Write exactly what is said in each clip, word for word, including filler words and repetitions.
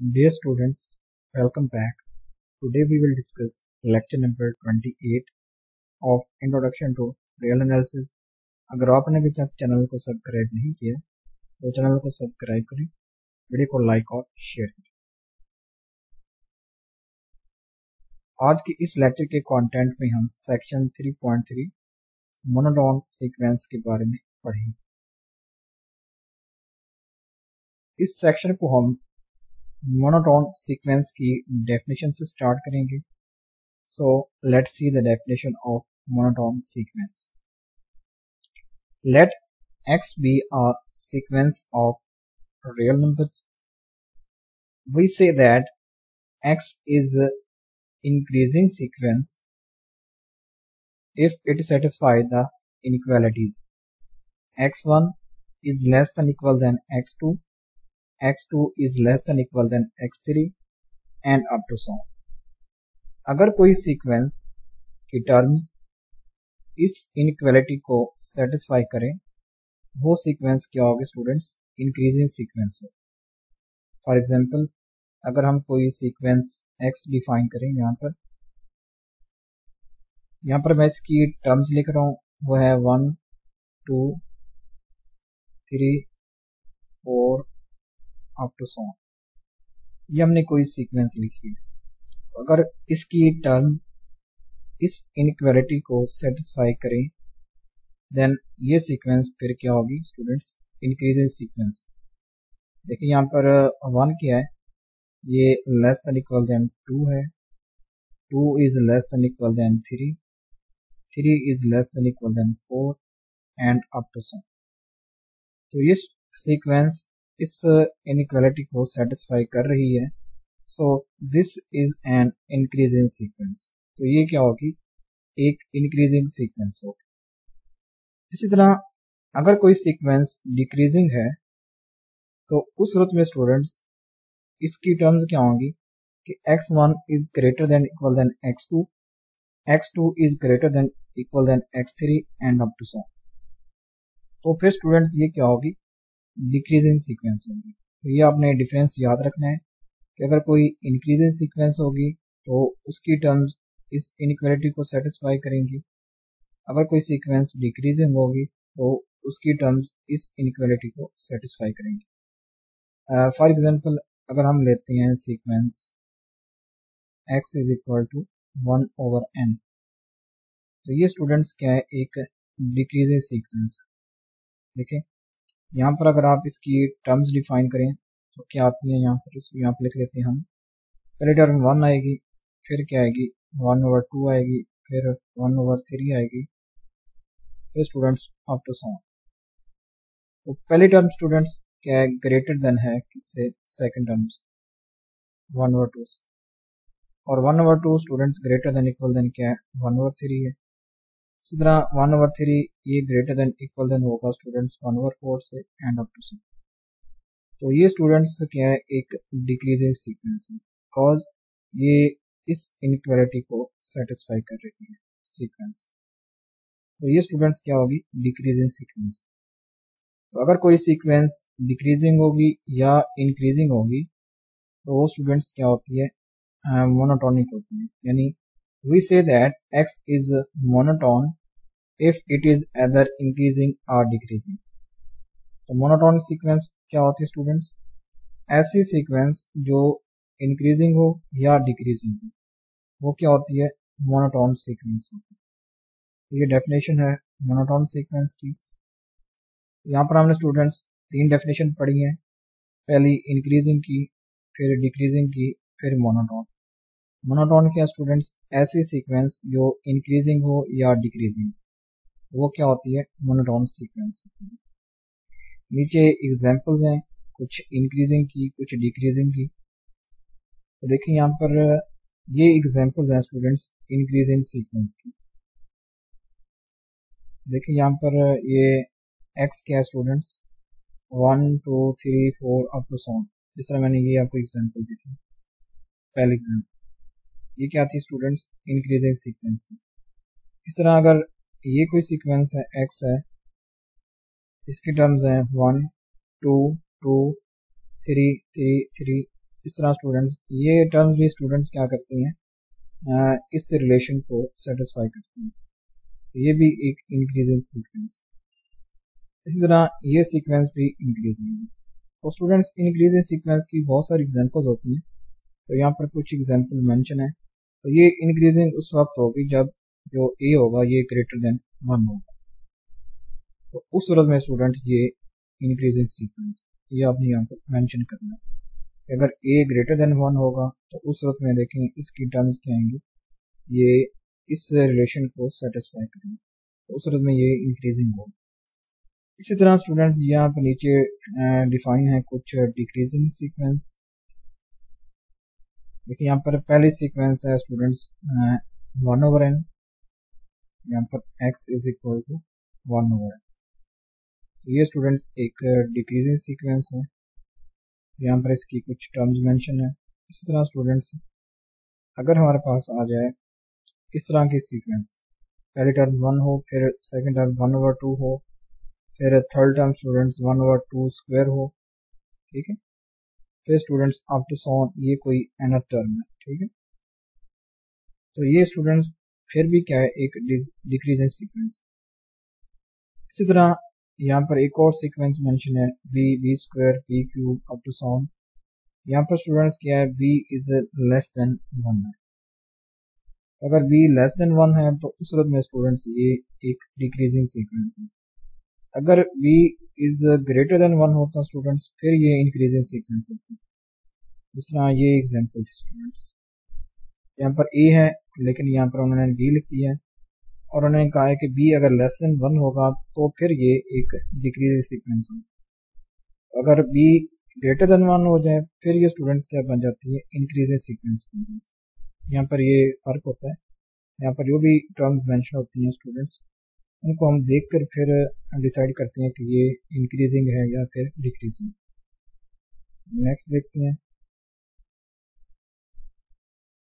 Dear students, welcome back. Today we will discuss lecture number twenty-eight of Introduction to Real Analysis. अगर आपने अभी तक channel को subscribe नहीं किया तो चैनल को सब्सक्राइब करें, वीडियो को लाइक और शेयर करें। आज के इस लेक्चर के कंटेंट में हम section three point three monotone sequence के बारे में पढ़ेंगे। इस सेक्शन को हम मोनोटोन सीक्वेंस की डेफिनेशन से स्टार्ट करेंगे। So let's see the definition of monotone sequence. Let x be a sequence of real numbers. We say that x is an increasing sequence if it satisfies the inequalities. x one is less than equal than x two, x two is less than equal than x three and up to so on. अगर कोई sequence की terms इस inequality को satisfy करें, वो sequence क्या होगी students? Increasing sequence हो। फॉर एग्जांपल, अगर हम कोई सीक्वेंस x डिफाइन करें, यहाँ पर यहाँ पर मैं इसकी टर्म्स लिख रहा हूँ, वो है one two three four up to so on. ये हमने कोई सीक्वेंस लिखी है। अगर इसकी टर्म्स इस इनइक्वालिटी को सेटिस्फाई करें, देन ये सीक्वेंस फिर क्या होगी स्टूडेंट्स? Increasing sequence. देखिए यहाँ पर वन क्या है, ये less than equal than two है, two is less than equal than three, three is less than equal than four and up to some. तो ये सीक्वेंस इस इनइक्वालिटी को सेटिस्फाई कर रही है। So this is an increasing sequence. तो ये क्या होगी? एक इंक्रीजिंग सीक्वेंस होगी। इसी तरह अगर कोई सीक्वेंस डिक्रीजिंग है तो उस सूरत में स्टूडेंट्स इसकी टर्म्स क्या होंगी कि x one is greater than equal than x two, x two is greater than equal than x three and up to so. तो फिर स्टूडेंट्स ये क्या होगी? डिक्रीजिंग सीक्वेंस होगी। तो ये आपने डिफरेंस याद रखना है कि अगर कोई इंक्रीजिंग सीक्वेंस होगी तो उसकी टर्म्स इस इनइक्वालिटी को सेटिस्फाई करेंगी, अगर कोई सीक्वेंस डिक्रीजिंग होगी तो उसकी टर्म्स इस इनइक्वालिटी को सेटिस्फाई करेंगी। फॉर uh, एग्जांपल, अगर हम लेते हैं sequence x is equal to one over n, तो ये स्टूडेंट्स क्या है? एक डिक्रीजिंग सीक्वेंस। देखें यहाँ पर अगर आप इसकी टर्म्स डिफाइन करें तो क्या आती है, यहाँ पर इसको यहाँ पर लिख लेते हैं हम। पहले टर्म वन आएगी, फिर क्या आएगी? वन ओवर टू आएगी, फिर वन ओवर थ्री आएगी, फिर students up to so on. तो पहली टर्म स्टूडेंट्स क्या है? ग्रेटर देन है किससे? सेकंड टर्म से, वन ओवर टू से। और one over two students greater than equal than क्या है? वन ओवर थ्री है। इसी तरह वन ओवर थ्री ये ग्रेटर देन इक्वल देन होगा स्टूडेंट्स वन ओवर फोर से एंड अप टू सो। तो ये स्टूडेंट्स क्या है? एक डिक्रीजिंग सीक्वेंस है, बिकॉज ये इस इनइक्वालिटी को सेटिस्फाई कर रही है सीक्वेंस। तो ये स्टूडेंट्स क्या होगी? Decreasing sequence. तो अगर कोई सीक्वेंस डिक्रीजिंग होगी या इंक्रीजिंग होगी तो वो स्टूडेंट्स क्या होती है? मोनोटोनिक होती है। यानी we say that x is monotone if it is either increasing और डिक्रीजिंग। तो मोनोटोन सीक्वेंस क्या होती है स्टूडेंट्स? ऐसी सीक्वेंस जो इंक्रीजिंग हो या डिक्रीजिंग हो, वो क्या होती है? मोनोटोन सीक्वेंस होती है। ये डेफिनेशन है मोनोटोन सीक्वेंस की। यहाँ पर हमने स्टूडेंट्स तीन डेफिनेशन पढ़ी हैं, पहली इंक्रीजिंग की, फिर डिक्रीजिंग की, फिर मोनोटोन। मोनोटोन क्या स्टूडेंट्स? ऐसी सीक्वेंस जो इंक्रीजिंग हो या डिक्रीजिंग हो, वो क्या होती है? मोनोटोन सीक्वेंस होती है। नीचे एग्जाम्पल्स हैं, कुछ इंक्रीजिंग की, कुछ डिक्रीजिंग की। तो देखिए यहाँ पर ये एग्जाम्पल्स हैं स्टूडेंट्स इंक्रीजिंग सीक्वेंस की। देखिए यहाँ पर ये x क्या है students? One two three four up to so on. जिस तरह मैंने ये आपको एग्जाम्पल दी थी, पहले एग्जाम्पल ये क्या थी स्टूडेंट्स? इंक्रीजिंग सीक्वेंस थी। इस तरह अगर ये कोई सीक्वेंस है x है, इसके टर्म्स हैं one two two three three three, इस तरह स्टूडेंट्स ये टर्म्स भी स्टूडेंट्स क्या करती हैं, इस रिलेशन को सेटिस्फाई करती हैं। ये भी एक इंक्रीजिंग सीक्वेंस, इसी तरह ये सीक्वेंस भी इंक्रीजिंग है। तो स्टूडेंट्स इंक्रीजिंग सीक्वेंस की बहुत सारी एग्जाम्पल्स होती हैं, तो यहाँ पर कुछ एग्जाम्पल मेंशन है। तो ये इंक्रीजिंग उस वक्त होगी जब जो ए होगा ये ग्रेटर देन वन होगा, तो उस सूरत में स्टूडेंट्स ये इंक्रीजिंग सीक्वेंस ये आपने यहाँ पर मेंशन करना है। अगर ए ग्रेटर देन वन होगा तो उस वक्त में देखें इसकी टर्म्स क्या आएंगी, ये इस रिलेशन को सेटिस्फाई करेंगे, तो उस वक्त में ये इंक्रीजिंग होगा। इसी तरह स्टूडेंट्स यहाँ पर नीचे डिफाइन है कुछ डिक्रीजिंग सीक्वेंस। देखिए यहाँ पर पहली सीक्वेंस है स्टूडेंट्स वन ओवर एन, यहाँ पर x is equal to one over n. ये स्टूडेंट्स एक डिक्रीजिंग सीक्वेंस है, यहाँ पर इसकी कुछ टर्म्स मेंशन है। इसी तरह स्टूडेंट्स अगर हमारे पास आ जाए इस तरह की सीक्वेंस, पहली टर्म वन हो, फिर second term one over two हो, फिर third term students one over two square हो, ठीक है, फिर स्टूडेंट्स अप टू सोन, ये कोई एनथ टर्म है, ठीक है। तो ये स्टूडेंट्स फिर भी क्या है, एक डिक्रीजिंग सीक्वेंस। इसी तरह यहाँ पर एक और सीक्वेंस मेंशन है b b square b cube up to so on. यहाँ पर स्टूडेंट्स क्या है, b is less than one है। अगर b लेस देन वन है तो उस सूरत में स्टूडेंट्स ये एक डिक्रीजिंग सीक्वेंस है। अगर b is greater than one होता स्टूडेंट्स फिर ये इंक्रीजिंग सीक्वेंस होती है। जिस तरह ये एग्जाम्पल स्टूडेंट्स यहाँ पर a है लेकिन यहाँ पर उन्होंने b लिख दिया है और उन्होंने कहा है कि b अगर लेस देन वन होगा तो फिर ये एक डिक्रीजिंग सीक्वेंस होगा। अगर b ग्रेटर देन वन हो जाए फिर ये स्टूडेंट्स क्या बन जाती है, इंक्रीजिंग सीक्वेंस। यहाँ पर ये फर्क होता है, यहाँ पर जो भी टर्म्स मेंशन होती हैं स्टूडेंट्स उनको हम देखकर फिर डिसाइड करते हैं कि ये इंक्रीजिंग है या फिर डिक्रीजिंग। नेक्स्ट देखते हैं,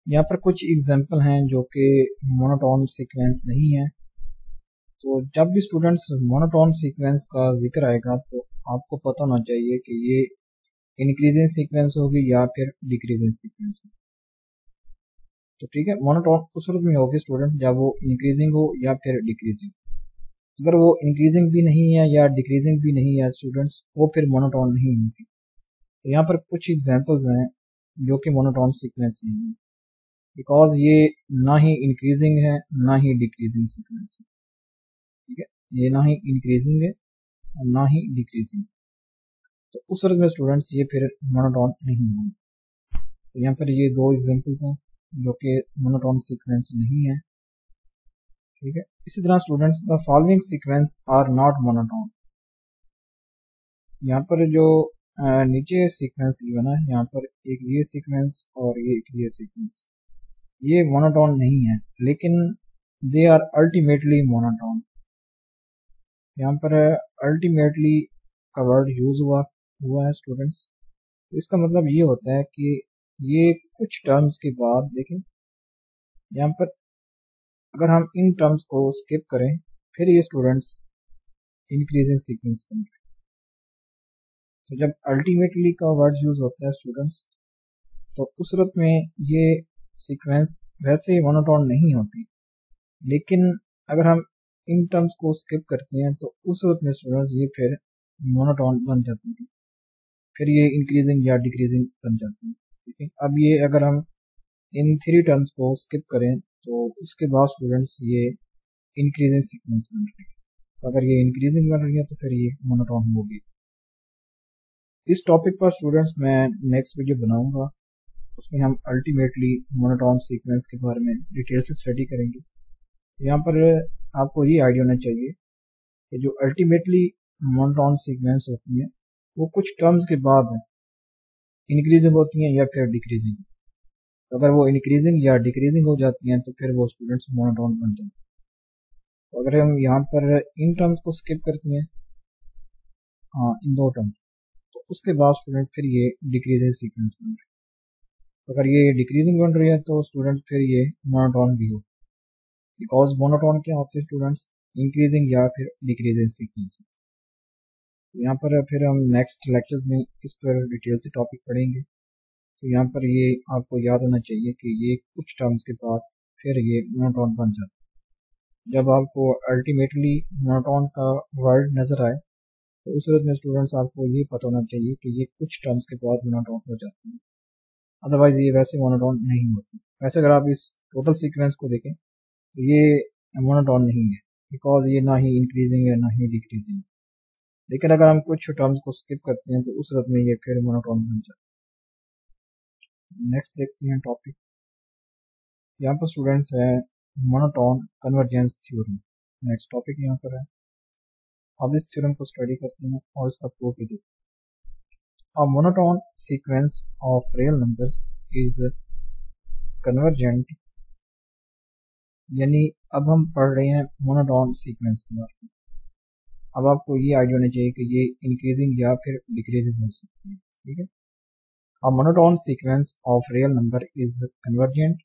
यहाँ पर कुछ एग्जाम्पल हैं जो कि मोनोटोन सीक्वेंस नहीं है। तो जब भी स्टूडेंट्स मोनोटोन सीक्वेंस का जिक्र आएगा तो आपको पता होना चाहिए कि ये इंक्रीजिंग सीक्वेंस होगी या फिर डिक्रीजिंग सीक्वेंस होगी। तो ठीक है, मोनोटोन उस रूप में होगी स्टूडेंट जब वो इंक्रीजिंग हो या फिर डिक्रीजिंग। अगर वो इंक्रीजिंग भी नहीं है या डिक्रीजिंग भी नहीं है स्टूडेंट्स वो फिर मोनोटोन नहीं होगी। तो यहाँ पर कुछ एग्जाम्पल्स हैं जो कि मोनोटोन सीक्वेंस नहीं है, बिकॉज ये ना ही इंक्रीजिंग है ना ही डिक्रीजिंग सीक्वेंस है, ठीक है, ये ना ही इंक्रीजिंग है और ना ही डिक्रीजिंग, तो उस सूरत में स्टूडेंट्स ये फिर मोनोटोन नहीं होंगे। तो यहाँ पर ये दो एग्जांपल्स हैं जो कि मोनोटोन सीक्वेंस नहीं है, ठीक है। इसी तरह students the following sequence are not monotone. यहाँ पर जो नीचे सीक्वेंस बना है, यहाँ पर एक ये सीक्वेंस और ये एक ये सीक्वेंस, ये मोनोटोन नहीं है लेकिन दे आर अल्टीमेटली मोनोटोन। यहाँ पर अल्टीमेटली का वर्ड यूज हुआ हुआ है स्टूडेंट्स, इसका मतलब ये होता है कि ये कुछ टर्म्स के बाद देखें यहाँ पर अगर हम इन टर्म्स को स्किप करें फिर ये स्टूडेंट्स इंक्रीजिंग सीक्वेंस बन जाए। तो जब अल्टीमेटली का वर्ड यूज होता है स्टूडेंट्स तो उस सूरत में ये सीक्वेंस वैसे मोनोटोन नहीं होती, लेकिन अगर हम इन टर्म्स को स्किप करते हैं तो उस वक्त में स्टूडेंट्स ये फिर मोनोटोन बन जाती है, फिर ये इंक्रीजिंग या डिक्रीजिंग बन जाती है, ठीक है। अब ये अगर हम इन थ्री टर्म्स को स्किप करें तो उसके बाद स्टूडेंट्स ये इंक्रीजिंग सीक्वेंस बन रही है। तो अगर ये इंक्रीजिंग बन रही है तो फिर ये मोनोटोन होगी। इस टॉपिक पर स्टूडेंट्स मैं नेक्स्ट वीडियो बनाऊंगा, उसमें हम अल्टीमेटली मोनोटोन सीक्वेंस के बारे में डिटेल से स्टडी करेंगे। यहाँ पर आपको ये आइडिया होना चाहिए कि जो अल्टीमेटली मोनोटोन सीक्वेंस होती है वो कुछ टर्म्स के बाद इंक्रीजिंग होती हैं या फिर डिक्रीजिंग। तो अगर वो इंक्रीजिंग या डिक्रीजिंग हो जाती हैं तो फिर वो स्टूडेंट्स मोनोटोन बन जाएंगे। तो अगर हम यहाँ पर इन टर्म्स को स्किप करते हैं, हाँ इन दो टर्म्स, तो उसके बाद स्टूडेंट फिर ये डिक्रीजिंग सीक्वेंस बन रहे। तो अगर ये डिक्रीजिंग बन रही है तो स्टूडेंट फिर ये मोनोटोन भी हो, बिकॉज मोनोटोन क्या होते हैं स्टूडेंट्स, इंक्रीजिंग या फिर डिक्रीजिंग सीक्वेंस। यहाँ पर फिर हम नेक्स्ट लेक्चर्स में इस पर डिटेल से टॉपिक पढ़ेंगे। तो यहाँ पर ये आपको याद होना चाहिए कि ये कुछ टर्म्स के बाद फिर ये मोनोटोन बन जाता है। जब आपको अल्टीमेटली मोनोटोन का वर्ड नजर आए तो उस सूरत में स्टूडेंट्स आपको ये पता होना चाहिए कि ये कुछ टर्म्स के बाद मोनोटोन हो जाती है, अदरवाइज ये वैसे मोनोटोन नहीं होती। वैसे अगर आप इस टोटल सीक्वेंस को देखें तो ये मोनोटोन नहीं है, बिकॉज ये ना ही इंक्रीजिंग है ना ही डिक्रीजिंग। लेकिन अगर हम कुछ टर्म्स को स्किप करते हैं तो उस सूरत में ये फिर मोनोटोन बन जाता है। नेक्स्ट देखते हैं टॉपिक, यहाँ पर स्टूडेंट्स है monotone convergence theorem. Next topic यहाँ पर है। अब इस थ्योरम को स्टडी करते हैं और इसका प्रूफ भी देखते हैं। A monotone sequence of real numbers is convergent, यानी अब हम पढ़ रहे हैं मोनोटोन सीक्वेंस के बारे में। अब आपको ये आइडिया होना चाहिए कि ये इंक्रीजिंग या फिर डिक्रीजिंग हो सकती है, ठीक है। A monotone sequence of real number is convergent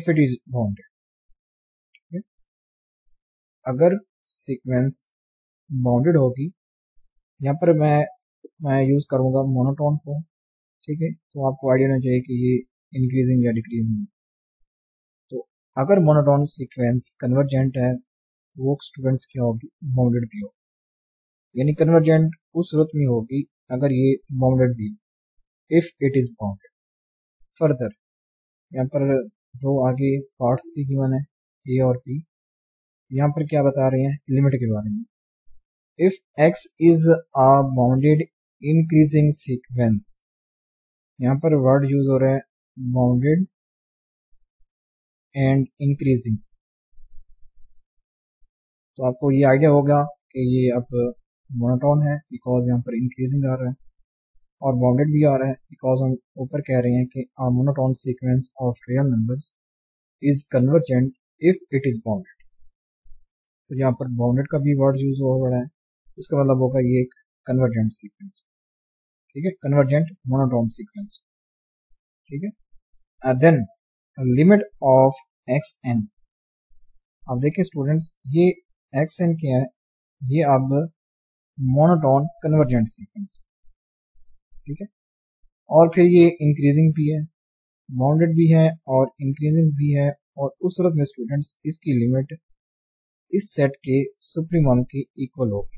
if it is bounded, ठीक है? अगर सीक्वेंस बाउंडेड होगी, यहाँ पर मैं मैं यूज करूंगा मोनोटोन को, ठीक है। तो आपको आइडिया होना चाहिए कि ये इंक्रीजिंग या डिक्रीजिंग। तो अगर मोनोटोन सीक्वेंस कन्वर्जेंट है तो वो स्टूडेंट्स क्या होगी, बाउंडेड भी होगी। यानी कन्वर्जेंट उस सूरत में होगी अगर ये बाउंडेड भी, if it is bounded. Further यहाँ पर दो आगे पार्ट्स की गिवन है, ए और पी। यहाँ पर क्या बता रहे हैं, लिमिट के बारे में। If x is a bounded increasing sequence, यहाँ पर वर्ड यूज हो रहा है बाउंडेड एंड इंक्रीजिंग, तो आपको ये आइडिया होगा कि ये अब मोनोटोन है बिकॉज यहाँ पर इंक्रीजिंग आ रहा है और बाउंडेड भी आ रहा है बिकॉज हम ऊपर कह रहे हैं कि a monotone sequence of real numbers is convergent if it is bounded. तो यहाँ पर बाउंडेड का भी वर्ड यूज हो रहा है, इसका मतलब होगा ये एक कन्वर्जेंट सीक्वेंस, ठीक है, कन्वर्जेंट मोनोटोन सीक्वेंस, ठीक है। Then limit of x n, अब देखिए स्टूडेंट्स ये एक्स एन क्या है, ये अब मोनोटोन कन्वर्जेंट सीक्वेंस, ठीक है। और फिर ये इंक्रीजिंग भी है, बाउंडेड भी है और इंक्रीजिंग भी है, और उस सूरत में स्टूडेंट्स इसकी लिमिट इस सेट के सुप्रीमम के इक्वल होगी।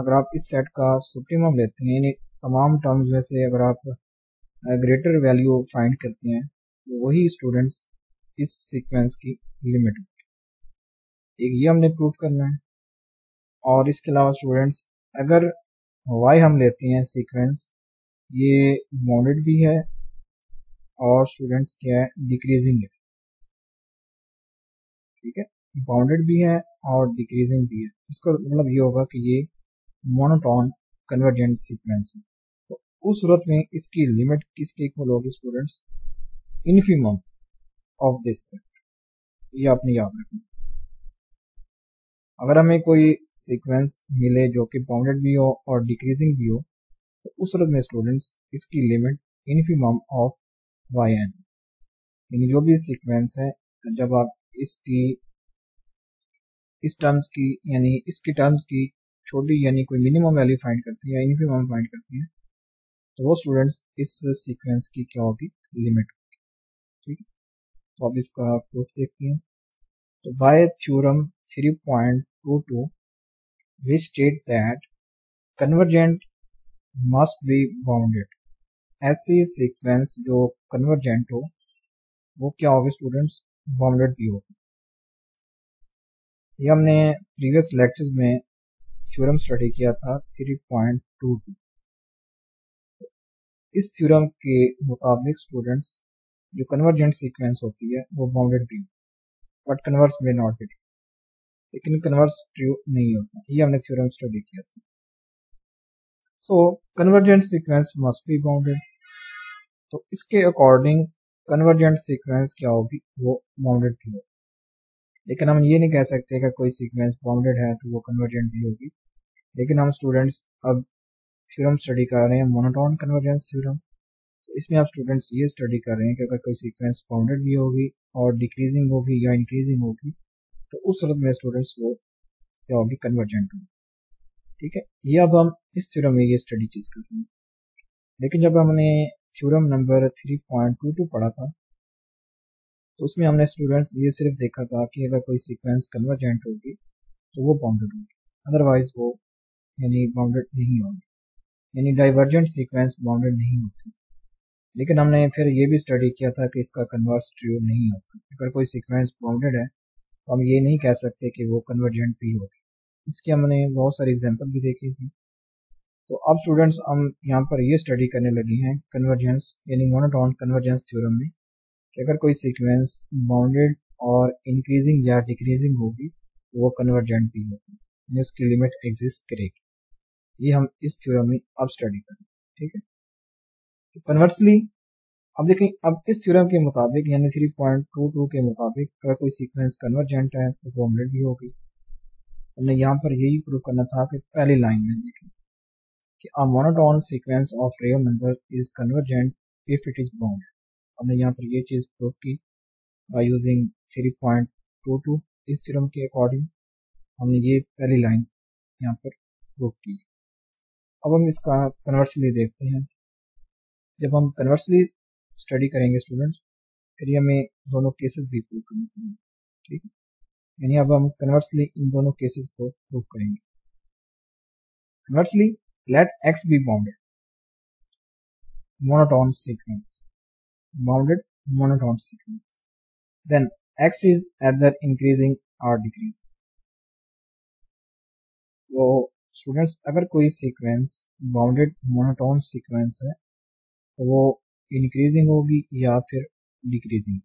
अगर आप इस सेट का सुप्रीमम लेते हैं, यानी तमाम टर्म्स में से अगर आप ग्रेटर वैल्यू फाइंड करते हैं तो वही स्टूडेंट्स इस सीक्वेंस की लिमिट होगी। एक ये हमने प्रूव करना है। और इसके अलावा स्टूडेंट्स अगर वाई हम लेते हैं सीक्वेंस, ये बाउंडेड भी है और स्टूडेंट्स क्या है, डिक्रीजिंग है, ठीक है, बाउंडेड भी है और डिक्रीजिंग भी है। इसका मतलब ये होगा कि ये मोनोटोन कन्वर्जेंट सीक्वेंस में, तो उस सूरत में इसकी लिमिट किसके इक्वल होगी students, infimum of this set. ये आपने याद रखना। अगर हमें कोई सीक्वेंस मिले जो कि बाउंडेड भी हो और डिक्रीजिंग भी हो तो उस सूरत में स्टूडेंट्स इसकी limit infimum of y n, यानी जो भी सीक्वेंस है जब आप इसकी इस टर्म्स की यानी इसकी टर्म्स की छोटी यानी कोई मिनिमम वैल्यू फाइंड करती है या इन्फिमम फाइंड करती है तो वो स्टूडेंट्स इस सीक्वेंस की क्या होगी, लिमिट होगी, ठीक है। तो अब इसका प्रूफ देखते हैं। तो by theorem three point two two we state that convergent must be bounded. ऐसी सीक्वेंस जो कन्वर्जेंट हो वो क्या होगी स्टूडेंट्स, बाउंडेड भी होगी। ये हमने प्रीवियस लेक्चर्स में थ्योरम स्टडी किया था थ्री पॉइंट टू टू। इस थ्योरम के मुताबिक स्टूडेंट्स जो कन्वर्जेंट सीक्वेंस होती है वो बाउंडेड भी होती है, बट कन्वर्स में नॉट इट, लेकिन कन्वर्स ट्रू नहीं होता। ये हमने थ्योरम स्टडी किया था। So convergent sequence must be bounded, तो इसके अकॉर्डिंग कन्वर्जेंट सीक्वेंस क्या होगी, वो बाउंडेड भी होगी। लेकिन हम ये नहीं कह सकते कि कोई सीक्वेंस बाउंडेड है तो वो कन्वर्जेंट भी होगी। लेकिन हम स्टूडेंट्स अब थ्योरम स्टडी कर रहे हैं मोनोटोन कन्वर्जेंस थ्योरम, तो इसमें आप स्टूडेंट्स ये स्टडी कर रहे हैं कि अगर कोई सीक्वेंस बाउंडेड भी होगी और डिक्रीजिंग होगी या इंक्रीजिंग होगी तो उस सूरत में स्टूडेंट्स वो क्या होगी, कन्वर्जेंट होगी, ठीक है। ये अब हम इस थ्योरम में ये स्टडी चीज कर रहे हैं। लेकिन जब हमने theorem number three point two two पढ़ा था तो उसमें हमने स्टूडेंट्स ये सिर्फ देखा था कि अगर कोई सीक्वेंस कन्वर्जेंट होगी तो वो बाउंडेड होगी, अदरवाइज वो यानी बाउंडेड नहीं होगी, यानी डाइवर्जेंट सीक्वेंस बाउंडेड नहीं होती। लेकिन हमने फिर ये भी स्टडी किया था कि इसका कन्वर्स ट्रू नहीं होता, अगर कोई सीक्वेंस बाउंडेड है तो हम ये नहीं कह सकते कि वो कन्वर्जेंट भी होगी। इसकी हमने बहुत सारी एग्जाम्पल भी देखी थी। तो अब स्टूडेंट्स हम यहाँ पर ये स्टडी करने लगे हैं कन्वर्जेंस यानी मोनोटोन कन्वर्जेंस थ्योरम में कि अगर कोई सीक्वेंस बाउंडेड और इंक्रीजिंग या डिक्रीजिंग होगी तो वो कन्वर्जेंट भी होगी, यानी उसकी लिमिट एग्जिस्ट करेगी। ये हम इस थ्योरम में अब स्टडी करें, ठीक है। तो कन्वर्सली अब देखें, अब इस थ्योरम के मुताबिक यानी थ्री पॉइंट टू टू के मुताबिक अगर कोई सीक्वेंस कन्वर्जेंट है तो बाउंडेड भी होगी। हमने यहाँ पर यही प्रूव करना था कि पहली लाइन में देखें कि a monotone sequence of real number is convergent if it is bounded। हमने यहाँ पर ये चीज प्रूव की by using three point two two इस थ्योरम के अकॉर्डिंग हमने ये पहली लाइन यहाँ पर प्रूव की। अब हम इसका कन्वर्सली देखते हैं। जब हम कन्वर्सली स्टडी करेंगे स्टूडेंट्स फिर हमें दोनों केसेस भी प्रूव करने पड़ेंगे, ठीक है। यानी अब हम कन्वर्सली इन दोनों केसेस को प्रूव करेंगे। Conversely Let X be bounded monotone sequence, bounded monotone sequence, then X is either increasing or decreasing। तो स्टूडेंट्स अगर कोई सीक्वेंस बाउंडेड मोनोटोन सीक्वेंस है तो वो इंक्रीजिंग होगी या फिर डिक्रीजिंग,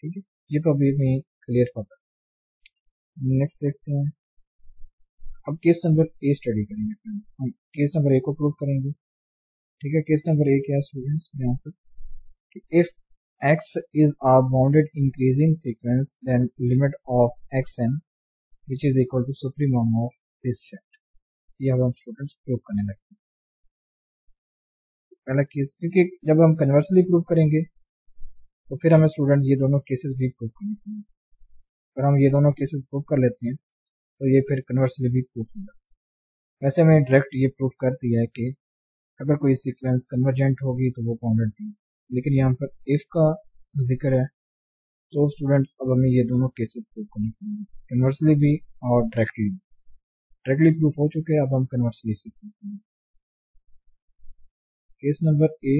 ठीक है। ये तो अभी हमें क्लियर पता है। नेक्स्ट देखते हैं, अब केस नंबर ए स्टडी करेंगे। हम केस नंबर ए को प्रूव करेंगे, ठीक है। केस नंबर ए क्या है स्टूडेंट्स यहाँ पर कि if x is a bounded increasing sequence then limit of x n which is equal to supremum of this set. ये अब हम स्टूडेंट्स प्रूव करने लगते हैं पहला केस, क्योंकि जब हम कन्वर्सली प्रूव करेंगे तो फिर हमें स्टूडेंट्स ये दोनों केसेस भी प्रूव करने पड़ेंगे। अगर हम ये दोनों केसेस प्रूव कर लेते हैं तो ये फिर कन्वर्सली भी प्रूफ हो जाता है। वैसे मैंने डायरेक्ट ये प्रूफ कर दिया है कि अगर कोई सीक्वेंस कन्वर्जेंट होगी तो वो बाउंडेड भी, लेकिन यहाँ पर इफ का जिक्र है तो स्टूडेंट अब हमें ये दोनों केसेस प्रूफ करने पड़ेंगे, कन्वर्सली भी और डायरेक्टली। डायरेक्टली प्रूफ हो चुके हैं, अब हम कन्वर्सली से प्रूफ करेंगे। Case number A,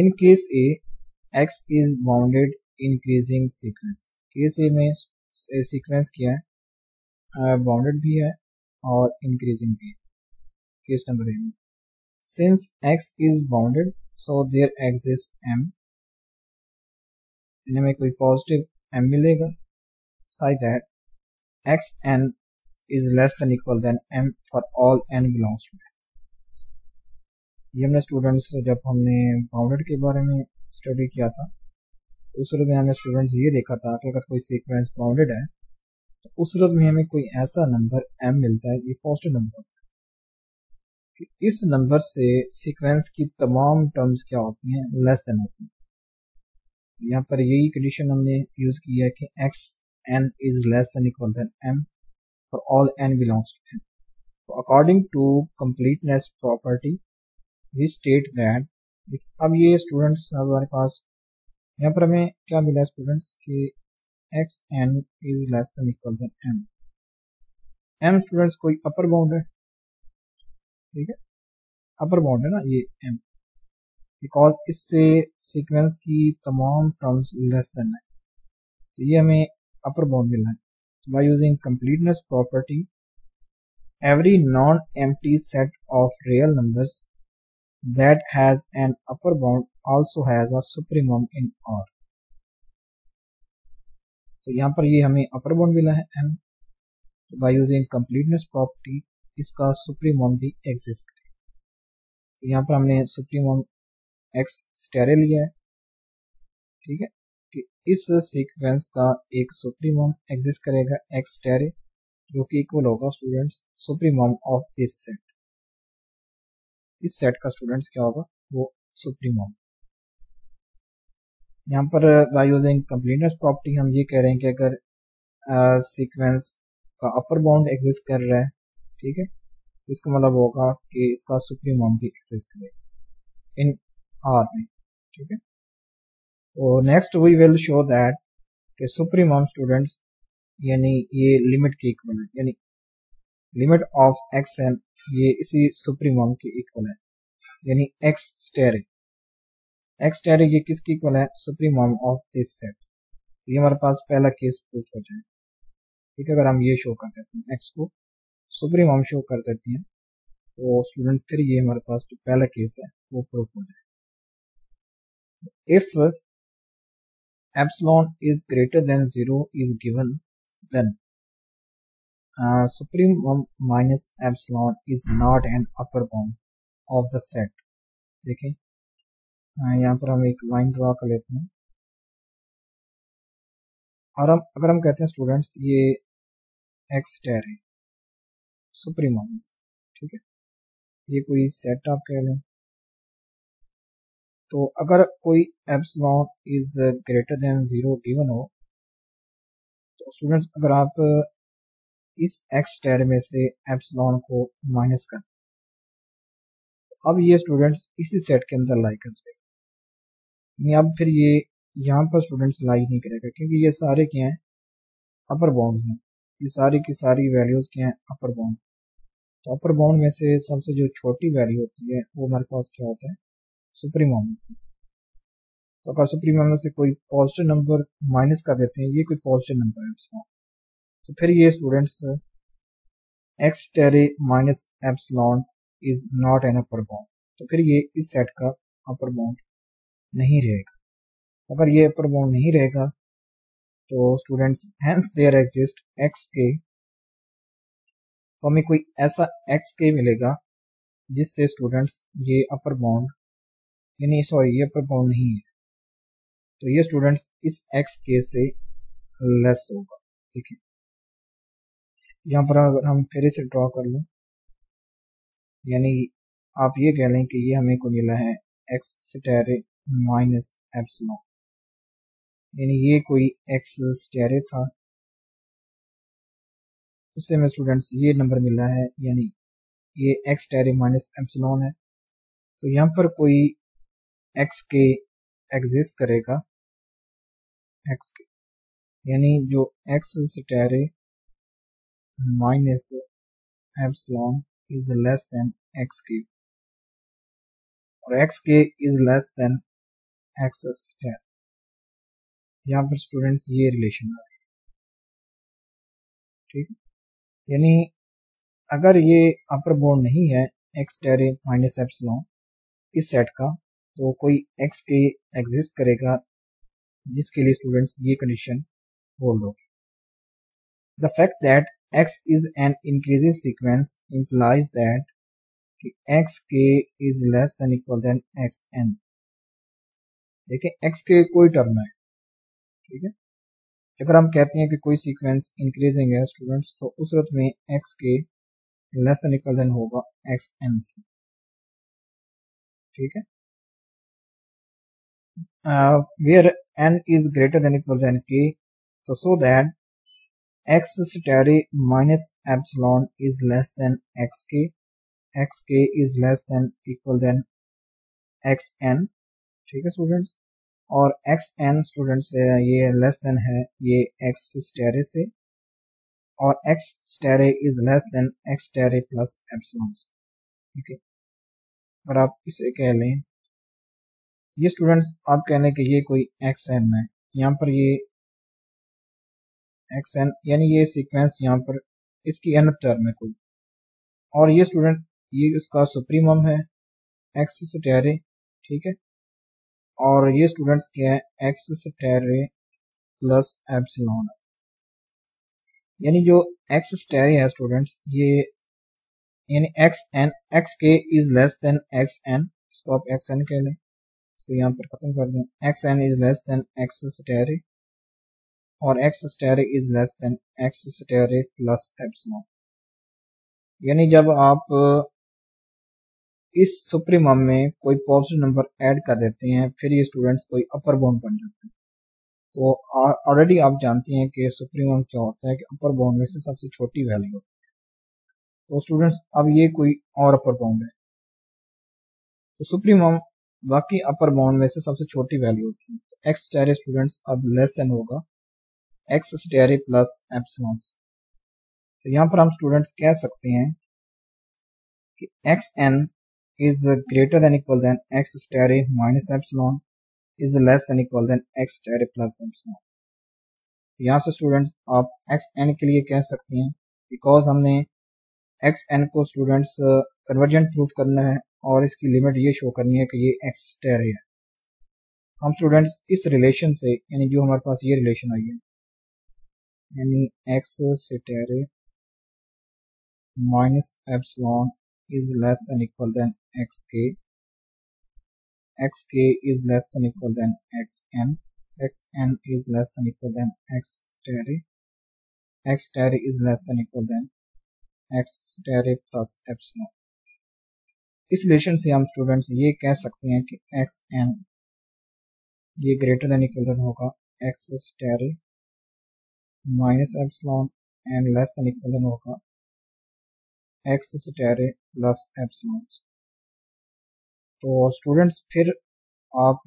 in case A x is bounded increasing sequence. Case A में सीक्वेंस किया है बाउंडेड भी है और इंक्रीजिंग भी है। केस नंबर ए में since x is bounded so there exist M, इनमें कोई पॉजिटिव एम मिलेगा side that x n is less than equal than M for all n belongs to M. ये हमने स्टूडेंट्स जब हमने बाउंडेड के बारे में स्टडी किया था उस सूरत में हमने स्टूडेंट्स ये देखा था कि अगर कोई सीक्वेंस बाउंडेड है तो उस सूरत में हमें कोई ऐसा नंबर m मिलता है, ये पॉजिटिव नंबर होता है, कि इस नंबर से सीक्वेंस की तमाम टर्म्स क्या होती हैं, लेस देन होती हैं। यहाँ पर यही कंडीशन हमने यूज की है कि x n is less than equal than M for all n belongs to M. तो according to completeness property we state that. अब ये स्टूडेंट्स हमारे पास यहाँ पर हमें क्या मिला स्टूडेंट्स कि x n is less than equal than M. M students कोई अपर बाउंड है, ठीक है, अपर बाउंड है ना ये एम, बिकॉज इससे सीक्वेंस की तमाम टर्म्स लेस देन है, तो ये हमें अपर बाउंड मिला है। तो by using completeness property every non empty set of real numbers that has an upper bound also has a supremum in R। तो यहाँ पर ये हमें upper bound मिला है n, तो by using completeness property इसका supremum भी exist करेगा। तो यहाँ पर हमने supremum x स्टेरे लिया है, ठीक है, कि इस सीक्वेंस का एक supremum exist करेगा x स्टेरे जो कि इक्वल होगा students supremum of this set। इस सेट का स्टूडेंट्स क्या होगा वो सुप्रीमम। यहाँ पर बाय यूजिंग कंप्लीटनेस प्रॉपर्टी हम ये कह रहे हैं कि अगर सीक्वेंस का अपर बाउंड एग्जिस्ट कर रहा है, ठीक है, इसका मतलब होगा कि इसका सुप्रीमम भी एक्सेस करेगा इन आर में, ठीक है। तो next we will show that कि सुप्रीमम स्टूडेंट्स यानी ये लिमिट के इक्वल है, यानी लिमिट ऑफ एक्स एन ये इसी सुप्रीमम के इक्वल है, यानी एक्स स्टेयर एक्स स्टेयर ये किसके इक्वल है, सुप्रीमम ऑफ दिस सेट। तो ये हमारे पास पहला केस प्रूफ हो जाए, ठीक है। अगर हम ये शो कर देते हैं एक्स को सुप्रीमम शो कर देते हैं तो स्टूडेंट फिर ये हमारे पास जो पहला केस है वो प्रूफ हो जाए। If epsilon is greater than zero is given then supremum minus epsilon is not an upper bound of the set. देखें यहाँ पर हम एक लाइन ड्रॉ कर लेते हैं और हम अगर हम कहते हैं स्टूडेंट्स ये एक्स स्टेयर है सुप्रीमम, ठीक है, ये कोई सेट आप कह लें, तो अगर कोई epsilon is greater than zero given हो तो स्टूडेंट्स अगर आप इस एक्स स्टेयर में से एप्सिलॉन को माइनस कर तो अब ये स्टूडेंट्स इसी सेट के अंदर लाई कर जाएगा, अब फिर ये यहाँ पर स्टूडेंट्स लाई नहीं करेगा क्योंकि ये सारे क्या हैं अपर बाउंड हैं, ये सारी की सारी वैल्यूज क्या हैं अपर बाउंड। तो अपर बाउंड में से सबसे जो छोटी वैल्यू होती है वो हमारे पास क्या होता है सुप्रीमम होता है। तो अगर सुप्रीमम में से कोई पॉजिटिव नंबर माइनस कर देते हैं, ये कोई पॉजिटिव नंबर है एप्सिलॉन, तो फिर ये students x star minus epsilon is not an upper bound, तो फिर ये इस सेट का अपर बाउंड नहीं रहेगा। अगर ये अपर बाउंड नहीं रहेगा तो students hence there exist x k, तो हमें कोई ऐसा एक्स के मिलेगा जिससे स्टूडेंट्स ये अपर बाउंड यानी सॉरी ये अपर बाउंड नहीं है, तो ये स्टूडेंट्स इस एक्स के से लेस होगा। ठीक है, यहाँ पर अगर हम फिर से ड्रॉ कर लें, यानी आप ये कह लें कि ये हमें को मिला है एक्स स्टेयर माइनस एप्सिलॉन, यानी ये कोई एक्स स्टेयर था, उससे में स्टूडेंट्स ये नंबर मिला है, यानी ये एक्स स्टेयर माइनस एप्सिलॉन है। तो यहाँ पर कोई एक्स के एग्जिस्ट करेगा एक्स के, यानी जो x star minus epsilon is less than x k, और x k is less than x star. यहाँ पर स्टूडेंट्स ये रिलेशन आ रही है, ठीक, यानी अगर ये अपर बाउंड नहीं है एक्स स्टेयर माइनस एप्सिलॉन इस सेट का, तो कोई एक्स के एग्जिस्ट करेगा जिसके लिए स्टूडेंट्स ये कंडीशन होल्ड होगी। The fact that x is an increasing sequence implies that कि x k is less than equal than x n. देखिए एक्स के कोई टर्म है, ठीक है, अगर हम कहते हैं कि कोई सीक्वेंस इंक्रीजिंग है स्टूडेंट्स तो उस वक्त में x k less than equal than होगा एक्स एन से, ठीक है। Where n is greater than equal than k, तो so that x star minus epsilon is less than x k, x k is less than equal than x n, ठीक है students, और x n students ये less than है ये x star से, और x star is less than x star plus epsilon से, ठीक है। अगर आप इसे कह लें ये स्टूडेंट्स आप कह लें कि ये कोई एक्स एन है, यहाँ पर ये एक्स एन यानी ये सीक्वेंस यहाँ पर इसकी एन टर्म है कोई, और ये स्टूडेंट ये उसका सुप्रीमम है एक्स स्टेयर, ठीक है, और ये स्टूडेंट्स क्या है एक्स स्टेयर प्लस एप्सिलॉन, यानी जो एक्स स्टेयर है स्टूडेंट्स ये यानी x n x k is less than x n, इसको आप एक्स एन कह लें, इसको यहाँ पर खत्म कर दें, x n is less than x star और x star is less than x star plus epsilon, यानी जब आप इस सुप्रीमम में कोई पॉजिटिव नंबर ऐड कर देते हैं फिर ये स्टूडेंट्स कोई अपर बाउंड बन जाते हैं। तो ऑलरेडी आप जानते हैं कि सुप्रीमम क्या होता है कि अपर बाउंड में से सबसे छोटी वैल्यू होती है, तो स्टूडेंट्स अब ये कोई और अपर बाउंड है, तो सुप्रीमम बाकी अपर बाउंड में से सबसे छोटी वैल्यू होती है। तो एक्स स्टेरे स्टूडेंट्स अब लेस देन होगा एक्स स्टेरे प्लस एप्सिलॉन। तो यहाँ पर हम स्टूडेंट्स कह सकते हैं कि x n is greater than equal than x star minus epsilon is less than equal than x star plus epsilon. यहाँ से स्टूडेंट्स आप एक्स एन के लिए कह सकते हैं बिकॉज हमने एक्स एन को स्टूडेंट्स कन्वर्जेंट प्रूफ करना है और इसकी लिमिट ये शो करनी है कि ये एक्स स्टेयर है। हम स्टूडेंट्स इस रिलेशन से यानी जो हमारे पास ये रिलेशन आई है यानी x star minus epsilon is less than equal than x k x k is less than equal than x n x n is less than equal than x star x star is less than equal than x star plus epsilon. इस relation से हम students ये कह सकते हैं कि x n ये greater than equal than होगा x star minus epsilon and less than equal than होगा एक्स स्टेरे प्लस एप्सिलॉन। तो स्टूडेंट्स फिर आप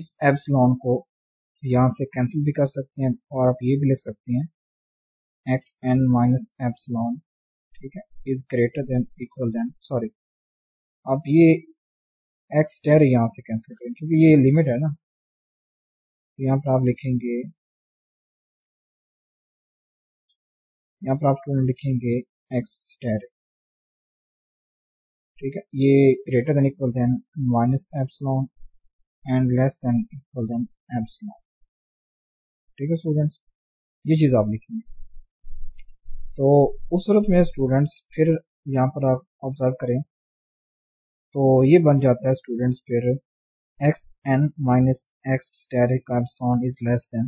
इस एप्सिलॉन को यहाँ से कैंसिल भी कर सकते हैं और आप ये भी लिख सकते हैं एक्स एन माइनस एप्सिलॉन, ठीक है, is greater than equal than sorry अब ये एक्स स्टेयर यहाँ से कैंसिल करें क्योंकि ये लिमिट है ना। यहाँ पर आप लिखेंगे यहाँ पर आप स्टूडेंट लिखेंगे एक्स स्टेयर, ठीक है, ये greater than equal than minus epsilon and less than equal than epsilon, ठीक है स्टूडेंट्स, ये चीज आप लिखेंगे। तो उस सूरत में स्टूडेंट्स फिर यहाँ पर आप ऑब्जर्व करें तो ये बन जाता है स्टूडेंट्स फिर x n minus x star का epsilon is less than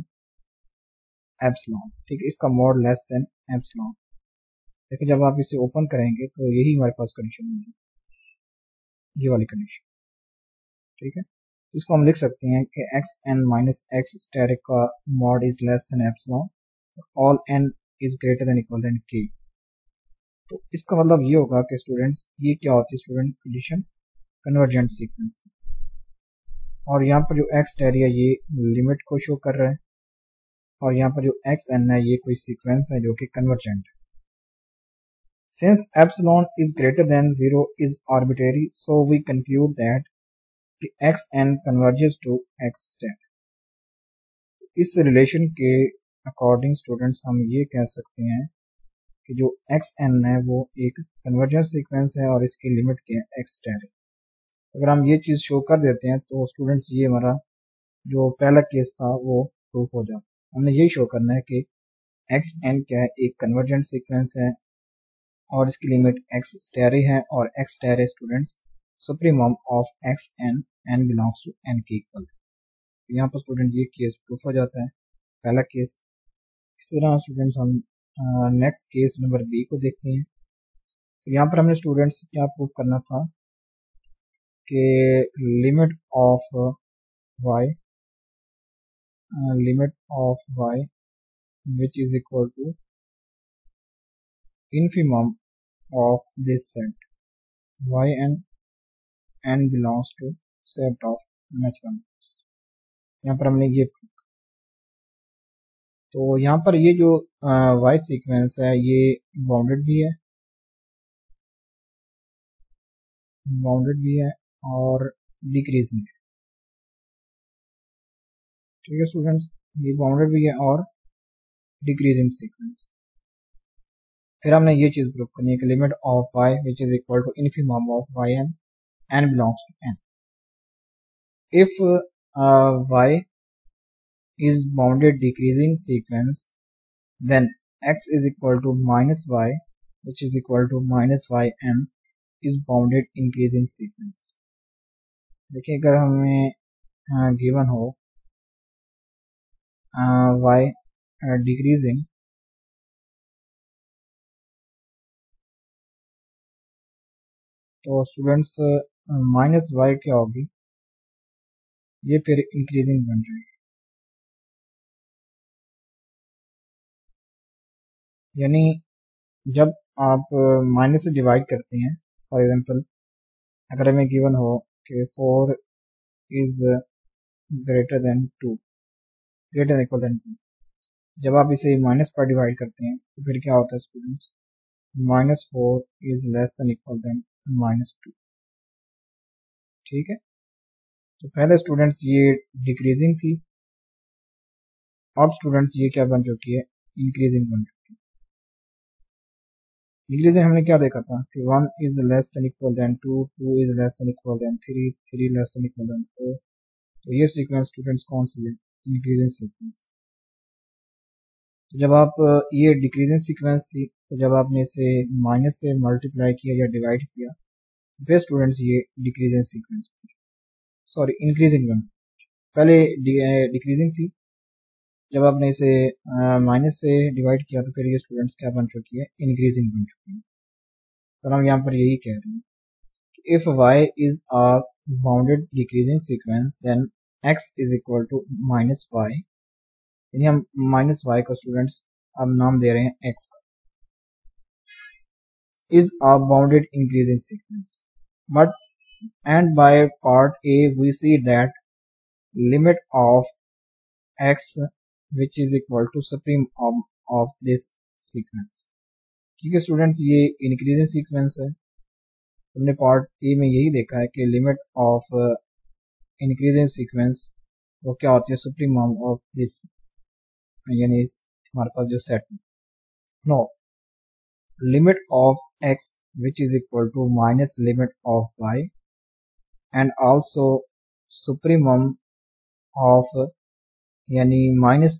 epsilon, ठीक है, इसका मॉड लेस देन एप्सिलॉन। लेकिन जब आप इसे ओपन करेंगे तो यही हमारे पास कंडीशन होगी, ये वाली कंडीशन, ठीक है। इसको हम लिख सकते हैं कि x n minus x star का mod is less than epsilon all N is greater than equal than k. तो इसका मतलब ये होगा कि स्टूडेंट्स ये क्या होती है स्टूडेंट कंडीशन कन्वर्जेंट सीक्वेंस। और यहाँ पर जो एक्स एरिया ये लिमिट को शो कर रहा है और यहाँ पर जो एक्स एन है ये कोई सीक्वेंस है जो कि कन्वर्जेंट है। Since epsilon is greater than zero is arbitrary so we conclude that कि x n converges to x star. इस रिलेशन के अकॉर्डिंग स्टूडेंट्स हम ये कह सकते हैं कि जो एक्स एन है वो एक कन्वर्जेंस सीक्वेंस है और इसकी लिमिट क्या है एक्स स्टेयर। अगर हम ये चीज़ शो कर देते हैं तो स्टूडेंट्स ये हमारा जो पहला केस था वो प्रूफ हो जाता। हमने ये शो करना है कि एक्स एन क्या है एक कन्वर्जेंट सीक्वेंस है और इसकी लिमिट एक्स स्टेयर है और x star students supremum of x n n belongs to n के इक्वल। यहाँ पर स्टूडेंट ये केस प्रूफ हो जाता है पहला केस। इस तरह स्टूडेंट्स हम नेक्स्ट केस नंबर बी को देखते हैं। तो यहाँ पर हमने स्टूडेंट्स क्या प्रूफ करना था कि limit of y limit of y which is equal to infimum of this set y n n belongs to set of match one. यहाँ पर हमने ये तो यहाँ पर ये जो वाई सीक्वेंस है ये बाउंडेड भी है बाउंडेड भी है और डिक्रीजिंग है, ठीक है स्टूडेंट्स, ये बाउंडेड भी है और डिक्रीजिंग सीक्वेंस। फिर हमने ये चीज प्रूफ करनी है कि limit of y which is equal to infimum of y n n belongs to n if y is bounded decreasing sequence then x is equal to minus y which is equal to minus y n is bounded increasing sequence। देखिए अगर हमें given हो y decreasing तो students minus y क्या होगी ये फिर increasing बन जाएगी यानी जब आप माइनस से डिवाइड करते हैं, फॉर एग्जांपल अगर हमें गिवन हो कि four is greater than two, greater than equal than two, जब आप इसे माइनस पर डिवाइड करते हैं तो फिर क्या होता है students, minus four is less than equal than minus two. ठीक है, तो पहले स्टूडेंट्स ये डिक्रीजिंग थी, अब स्टूडेंट्स ये क्या बन चुकी है, इंक्रीजिंग बन चुकी है। इंक्रीजिंग हमने क्या देखा था कि one is less than equal than two, two is less than equal than three, three less than equal than four. तो ये सीक्वेंस स्टूडेंट्स कौन सी है, इंक्रीजिंग सीक्वेंस। तो जब आप ये डिक्रीजिंग सीक्वेंस थी, तो जब आपने इसे माइनस से मल्टीप्लाई किया या डिवाइड किया तो फिर स्टूडेंट्स ये डिक्रीजिंग सीक्वेंस सॉरी इंक्रीजिंग बन। पहले डिक्रीजिंग थी, जब आपने इसे माइनस से डिवाइड किया तो फिर ये स्टूडेंट्स क्या बन चुकी है, इंक्रीजिंग बन चुकी है। तो हम यहाँ पर यही कह रहे हैं कि if y is a bounded decreasing sequence then x is equal to minus y. यानी हम माइनस वाई को स्टूडेंट्स अब नाम दे रहे हैं एक्स का। Is a bounded increasing sequence but and by part A we see that limit of x which is equal to supreme of, of this sequence। ठीक है स्टूडेंट्स, ये इंक्रीजिंग सीक्वेंस है। हमने पार्ट ए में यही देखा है कि लिमिट ऑफ इंक्रीजिंग सीक्वेंस वो क्या होती है, सुप्रीम ऑफ दिस, यानी हमारे पास जो set no limit of x which is equal to minus limit of y and also supremum of यानी माइनस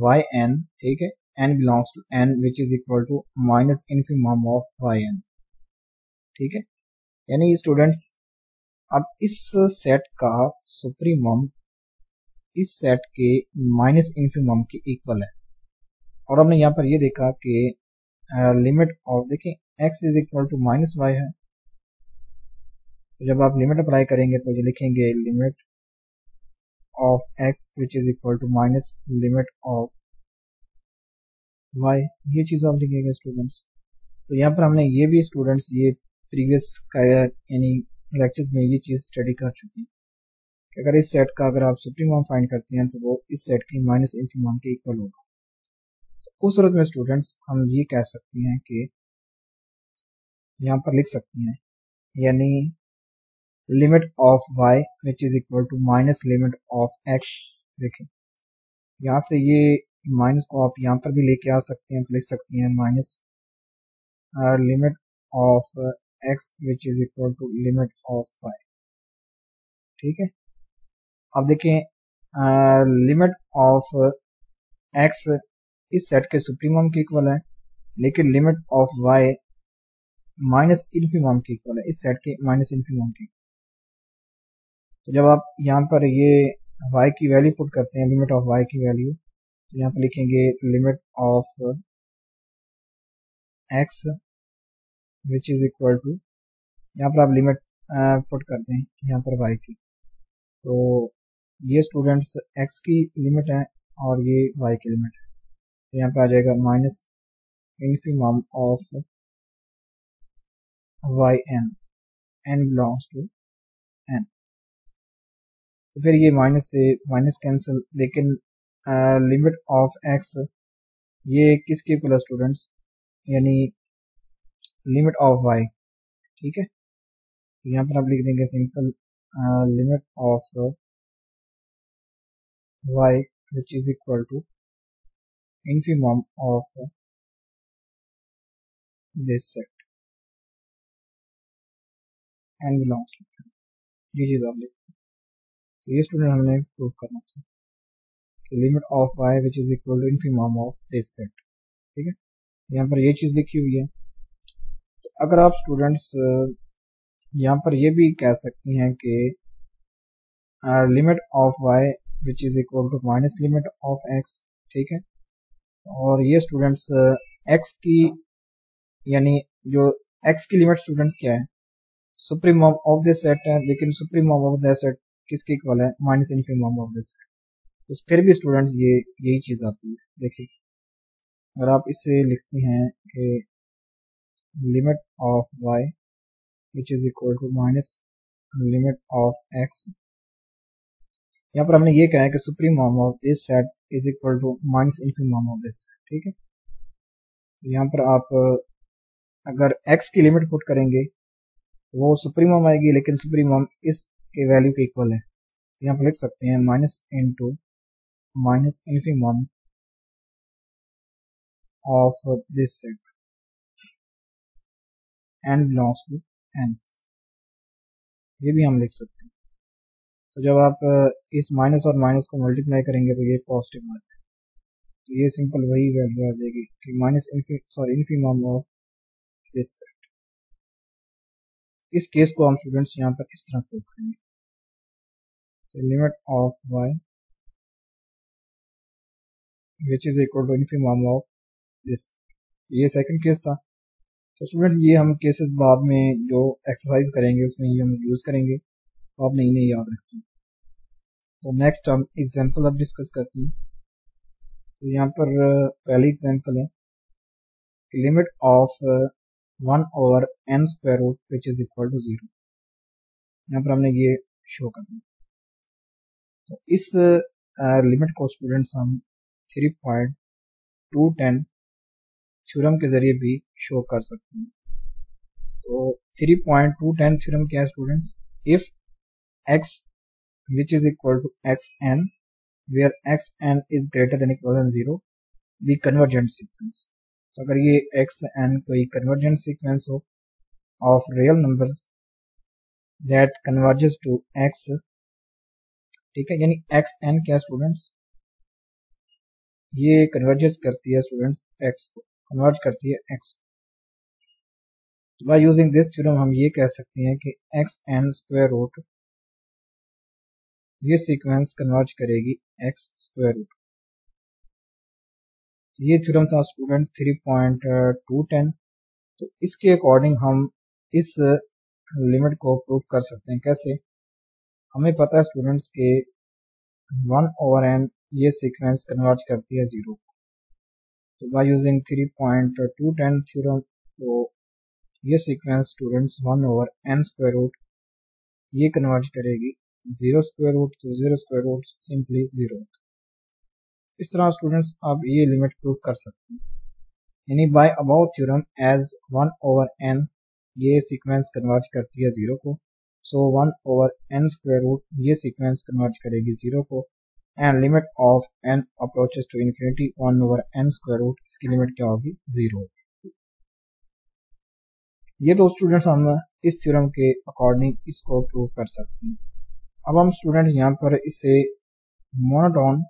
वाई एन। ठीक है, n belongs to n which is equal to minus infimum of y n. ठीक है, यानी students अब इस set का supremum इस सेट के माइनस इन्फिमम के इक्वल है। और हमने यहाँ पर ये देखा कि लिमिट ऑफ, देखिए x is equal to minus y है, तो जब आप लिमिट अप्लाई करेंगे तो ये लिखेंगे limit of x which is equal to minus limit of y। ये चीज आप लिखेंगे स्टूडेंट्स। तो यहाँ पर हमने ये भी स्टूडेंट्स ये प्रीवियस यानी लेक्चर्स में ये चीज स्टडी कर चुकी कि अगर इस सेट का अगर आप सुप्रीमम फाइंड करते हैं तो वो इस सेट की माइनस इन्फिमम के इक्वल होगा। तो उस सूरत में स्टूडेंट्स हम ये कह सकते हैं कि यहाँ पर लिख सकते हैं यानी limit of y which is equal to minus limit of x. देखें यहाँ से ये माइनस को आप यहाँ पर भी लेके आ सकते हैं, तो लिख सकते हैं minus limit of x which is equal to limit of y. ठीक है, अब देखें लिमिट ऑफ एक्स इस सेट के सुप्रीमम के इक्वल है, लेकिन limit of y minus infimum के इक्वल है, इस सेट के माइनस इन्फिमम के। तो जब आप यहाँ पर ये y की वैल्यू पुट करते हैं, लिमिट ऑफ y की वैल्यू, तो यहाँ पर लिखेंगे limit of x which is equal to, यहाँ पर आप लिमिट पुट करते हैं यहाँ पर y की, तो ये स्टूडेंट्स x की लिमिट है और ये y की लिमिट है, तो यहाँ पर आ जाएगा minus infimum of y n, n belongs to n। तो फिर ये माइनस से माइनस कैंसिल, लेकिन लिमिट ऑफ एक्स ये किसके इक्वल है स्टूडेंट्स, यानी लिमिट ऑफ वाई। ठीक है, तो यहाँ पर आप लिख देंगे simple limit of y which is equal to infimum of this set and belongs to N. ये चीज आप लिख, तो ये स्टूडेंट हमने प्रूव करना था कि limit of y which is equal to infimum of this set. ठीक है, यहाँ पर ये चीज लिखी हुई है। तो अगर आप स्टूडेंट्स यहाँ पर ये भी कह सकती हैं कि limit of y which is equal to minus limit of x. ठीक है, और ये स्टूडेंट्स एक्स की यानी जो एक्स की लिमिट स्टूडेंट्स क्या है, सुप्रीमम ऑफ दिस सेट है, लेकिन सुप्रीमम ऑफ दिस सेट किसके इक्वल है, माइनस इन्फिमम ऑफ दिस। तो फिर भी स्टूडेंट्स ये यही चीज आती है। देखिए अगर आप इससे लिखते हैं कि limit of y which is equal to minus limit of x, यहाँ पर हमने ये कहा है कि supremum of this set is equal to minus इनफीम norm of this set, ठीक है। तो यहाँ पर आप अगर एक्स की लिमिट पुट करेंगे वो सुप्रीम नॉर्म आएगी, लेकिन सुप्रीम नॉर्म इसके वैल्यू के इक्वल है। तो यहाँ पर लिख सकते हैं minus in to minus इनफीम norm of this set and belongs to N, ये भी हम लिख सकते हैं। तो जब आप इस माइनस और माइनस को मल्टीप्लाई करेंगे तो ये पॉजिटिव आ जाएगा, तो ये सिंपल वही वैल्यू आ जाएगी कि minus sorry इनफीम norm of this set. इस केस को हम स्टूडेंट्स यहाँ पर इस तरह प्रूव करेंगे, तो limit of y which is equal to इनफीम norm of this, ये सेकंड केस था। तो स्टूडेंट ये हम केसेस बाद में जो एक्सरसाइज करेंगे उसमें ये हम यूज करेंगे, तो आप नहीं नहीं याद रखेंगे। तो नेक्स्ट हम एग्जाम्पल अब डिस्कस करते हैं। तो यहाँ पर पहली एग्जाम्पल है limit of one over n square root which is equal to zero, यहाँ पर हमने ये शो कर दिया। तो इस लिमिट को स्टूडेंट्स हम three point two ten theorem के जरिए भी शो कर सकते हैं। तो three point two ten theorem क्या है students, if x which is equal to x n where x n is greater than equal than zero the convergent sequence. तो अगर ये एक्स एन कोई कन्वर्जेंट सीक्वेंस हो of real numbers that converges to x, ठीक है, यानी x n क्या students ये कन्वर्जेस करती है स्टूडेंट्स एक्स को, कन्वर्ज करती है एक्स को। बाय यूजिंग दिस थ्योरम हम ये कह सकते हैं कि एक्स एन स्क्वायर रूट ये सीक्वेंस कन्वर्ज करेगी एक्स स्क्वायर रूट। ये थ्योरम था student three point two ten. तो इसके अकॉर्डिंग हम इस लिमिट को प्रूव कर सकते हैं। कैसे, हमें पता है स्टूडेंट्स के वन ओवर एन ये सीक्वेंस कन्वर्ज करती है जीरो। तो by using three point two ten theorem तो ये sequence students one over n square root ये कन्वर्ज करेगी जीरो स्क्वायर रूट, तो zero square root simply zero. इस तरह स्टूडेंट्स आप ये लिमिट प्रूव कर सकते हैं, यानी by above theorem as one over n ये सीक्वेंस कन्वर्ज करती है जीरो को, so one over n square root ये सीक्वेंस कन्वर्ज करेगी जीरो को, and limit of n approaches to infinity one over n square root इसकी limit क्या होगी, जीरो। ये दो स्टूडेंट्स हम इस थ्योरम के अकॉर्डिंग इसको प्रूव कर सकते हैं। अब हम स्टूडेंट्स यहाँ पर इसे मोनोटोन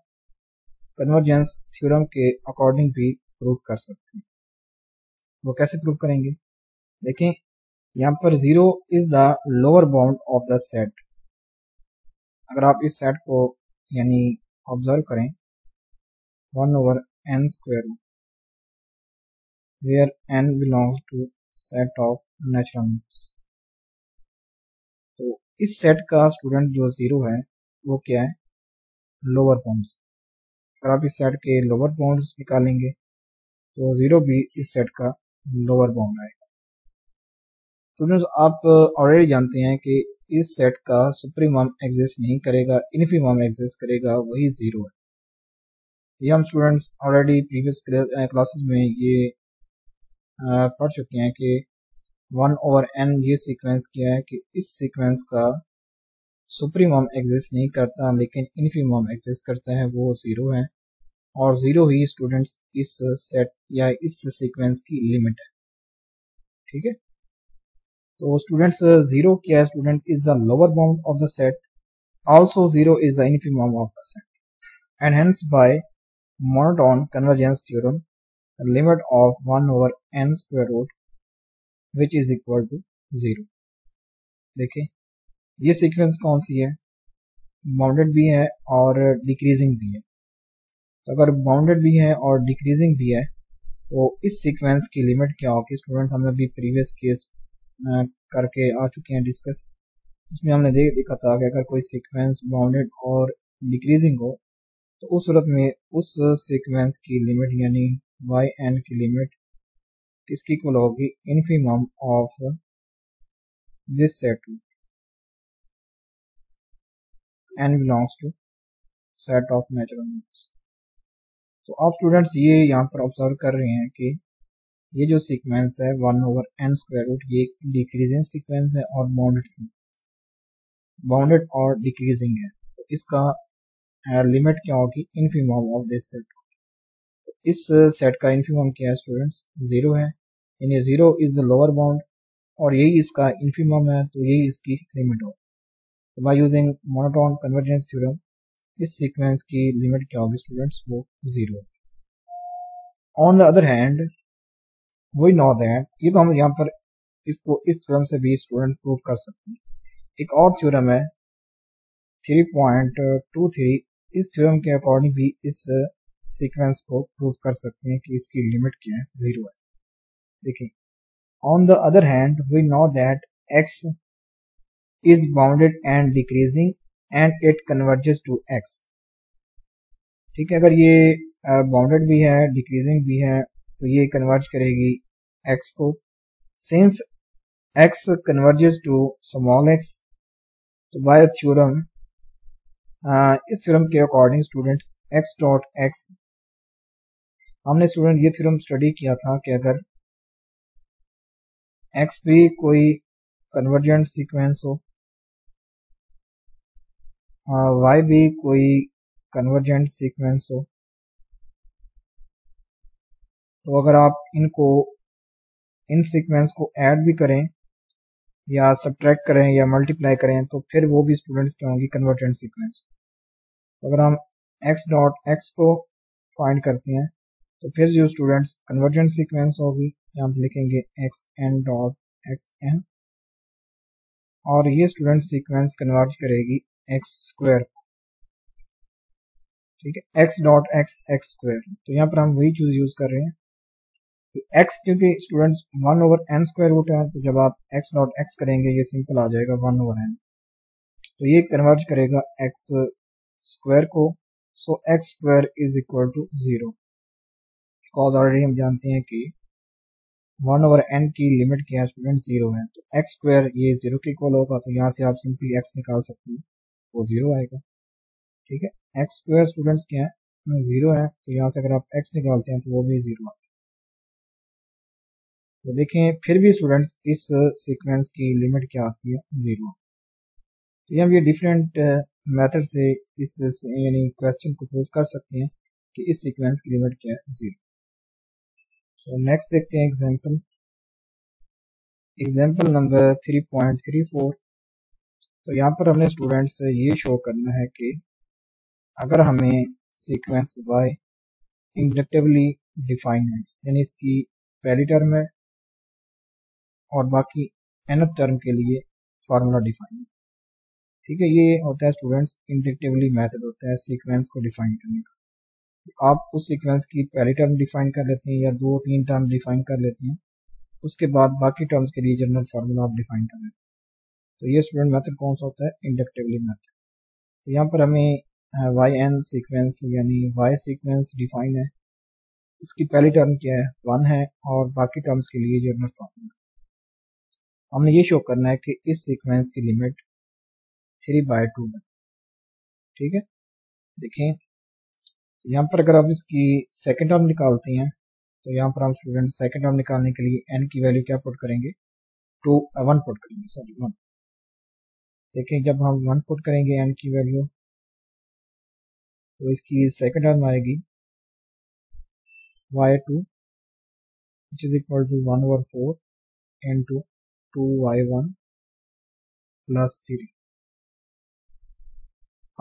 कन्वर्जेंस थ्योरम के अकॉर्डिंग भी प्रूव कर सकते हैं। वो कैसे प्रूव करेंगे, देखें यहाँ पर zero is the lower bound of the set. अगर आप इस सेट को यानी ऑब्जर्व करें one over n square root where n belongs to set of natural numbers, तो इस सेट का स्टूडेंट जो जीरो है वो क्या है, लोअर बाउंड। अगर आप इस सेट के लोअर बाउंड निकालेंगे तो जीरो भी इस सेट का लोअर बाउंड आएगा। स्टूडेंट्स आप ऑलरेडी जानते हैं कि इस सेट का सुप्रीम नॉर्म एग्जिस्ट नहीं करेगा, इनफीम नॉर्म एग्जिस्ट करेगा, वही जीरो है। ये हम स्टूडेंट्स ऑलरेडी प्रीवियस क्लासेस में ये पढ़ चुके हैं कि वन ओवर एन ये सीक्वेंस क्या है कि इस सीक्वेंस का सुप्रीम नॉर्म एग्जिस्ट नहीं करता, लेकिन इनफीम नॉर्म एग्जिस्ट करता है, वो जीरो है, और जीरो ही स्टूडेंट्स इस सेट या इस सीक्वेंस की लिमिट है, ठीक है। तो स्टूडेंट्स जीरो क्या है student is the lower bound of the set, also zero is the इनफीम norm of the set, and hence by monotone convergence theorem limit of one over n square root which is equal to zero. देखिए ये sequence कौन सी है, bounded भी है और decreasing भी है। तो अगर बाउंडेड भी है और डिक्रीजिंग भी है तो इस सीक्वेंस की लिमिट क्या होगी स्टूडेंट्स, हमने अभी प्रीवियस केस करके आ चुके हैं डिस्कस, उसमें हमने देख देखा था कि अगर कोई सीक्वेंस बाउंडेड और डिक्रीजिंग हो तो उस सूरत में उस सीक्वेंस की लिमिट यानी वाई एन की लिमिट किसकी इक्वल होगी? Infimum of this set n belongs to set of natural numbers. तो आप स्टूडेंट्स ये यहाँ पर ऑब्जर्व कर रहे हैं कि ये जो सीक्वेंस है one over n square root ये डिक्रीजिंग सीक्वेंस है और बाउंडेड सीक्वेंस बाउंडेड और डिक्रीजिंग है, तो इसका लिमिट uh, क्या होगी? Infimum of this set. इस सेट का इन्फिमम क्या है स्टूडेंट्स? जीरो है, यानी zero is the lower bound और यही इसका इन्फिमम है, तो यही इसकी लिमिट हो। तो by using monotone convergence theorem इस सीक्वेंस की लिमिट क्या होगी स्टूडेंट्स? वो zero. On the other hand we know that, ये तो हम यहाँ पर इसको इस थ्योरम से भी स्टूडेंट प्रूव कर सकते हैं। एक और थ्योरम है थ्री पॉइंट टू थ्री, इस थ्योरम के अकॉर्डिंग भी इस सीक्वेंस को प्रूव कर सकते हैं कि इसकी लिमिट क्या है? जीरो है। देखिए on the other hand we know that x is bounded and decreasing and it converges to x. ठीक है, अगर ये बाउंडेड uh, भी है डिक्रीजिंग भी है तो ये कन्वर्ज करेगी एक्स को। Since x converges to small x, तो बाय थ्योरम uh, इस थ्योरम के according students x dot x, हमने स्टूडेंट ये थ्योरम स्टडी किया था कि अगर x भी कोई कन्वर्जेंट सीक्वेंस हो, y भी कोई कन्वर्जेंट सीक्वेंस हो, तो अगर आप इनको इन सीक्वेंस को ऐड भी करें या सब्ट्रैक्ट करें या मल्टीप्लाई करें तो फिर वो भी स्टूडेंट्स क्या होंगी? Convergent sequence. तो अगर हम एक्स डॉट एक्स को फाइंड करते हैं तो फिर जो स्टूडेंट्स कन्वर्जेंट सीक्वेंस होगी हम लिखेंगे x n dot x n और ये स्टूडेंट सीक्वेंस कन्वर्ज करेगी एक्स स्क्वायर। ठीक है, x dot x x square, तो यहाँ पर हम वही चीज यूज कर रहे हैं तो एक्स क्योंकि students one over n square root है, तो जब आप एक्स डॉट एक्स करेंगे ये सिंपल आ जाएगा वन ओवर एन, तो ये कन्वर्ज करेगा एक्स स्क्वायर को। So x square is equal to zero because already हम जानते हैं कि वन over n की लिमिट क्या है स्टूडेंट? जीरो है, तो x square ये जीरो के इक्वल होगा, तो यहाँ से आप सिंपली x निकाल सकते हैं वो जीरो आएगा। ठीक है, x square स्टूडेंट्स क्या है? जीरो है, तो यहाँ से अगर आप x निकालते हैं तो वो भी जीरो आएगा। तो देखें फिर भी स्टूडेंट्स इस सीक्वेंस की लिमिट क्या आती है? जीरो। तो हम ये डिफरेंट मेथड से इस यानी क्वेश्चन को प्रूव कर सकते हैं कि इस सीक्वेंस की लिमिट क्या है? जीरो। सो नेक्स्ट देखते हैं example example number three point three four. तो यहाँ पर हमने स्टूडेंट्स से ये शो करना है कि अगर हमें सीक्वेंस y इंडक्टिवली डिफाइन है, यानी इसकी पहली टर्म है और बाकी nth टर्म के लिए फार्मूला डिफाइन है। ठीक है, ये होता है स्टूडेंट्स इंडक्टिवली मेथड होता है सीक्वेंस को डिफाइन करने का। आप उस सीक्वेंस की पहली टर्म डिफाइन कर लेते हैं या दो तीन टर्म डिफाइन कर लेते हैं, उसके बाद बाकी टर्म्स के लिए जनरल फार्मूला आप डिफाइन कर लेते हैं। तो ये स्टूडेंट मेथड कौन सा होता है? Inductively method. तो यहाँ पर हमें वाई एन सीक्वेंस यानी वाई सीक्वेंस डिफाइन है, इसकी पहली टर्म क्या है? वन है और बाकी टर्म्स के लिए जनरल फार्मूला। हमने ये शो करना है कि इस सीक्वेंस की लिमिट थ्री बाय टू है। ठीक है, देखें तो यहाँ पर अगर आप इसकी सेकेंड टर्म निकालते हैं तो यहाँ पर हम स्टूडेंट सेकेंड टर्म निकालने के लिए एन की वैल्यू क्या पुट करेंगे? टू वन पुट करेंगे सॉरी वन। देखें जब हम वन पुट करेंगे एन की वैल्यू तो इसकी सेकेंड टर्म आएगी y two which is equal to one over four n two two y one plus three.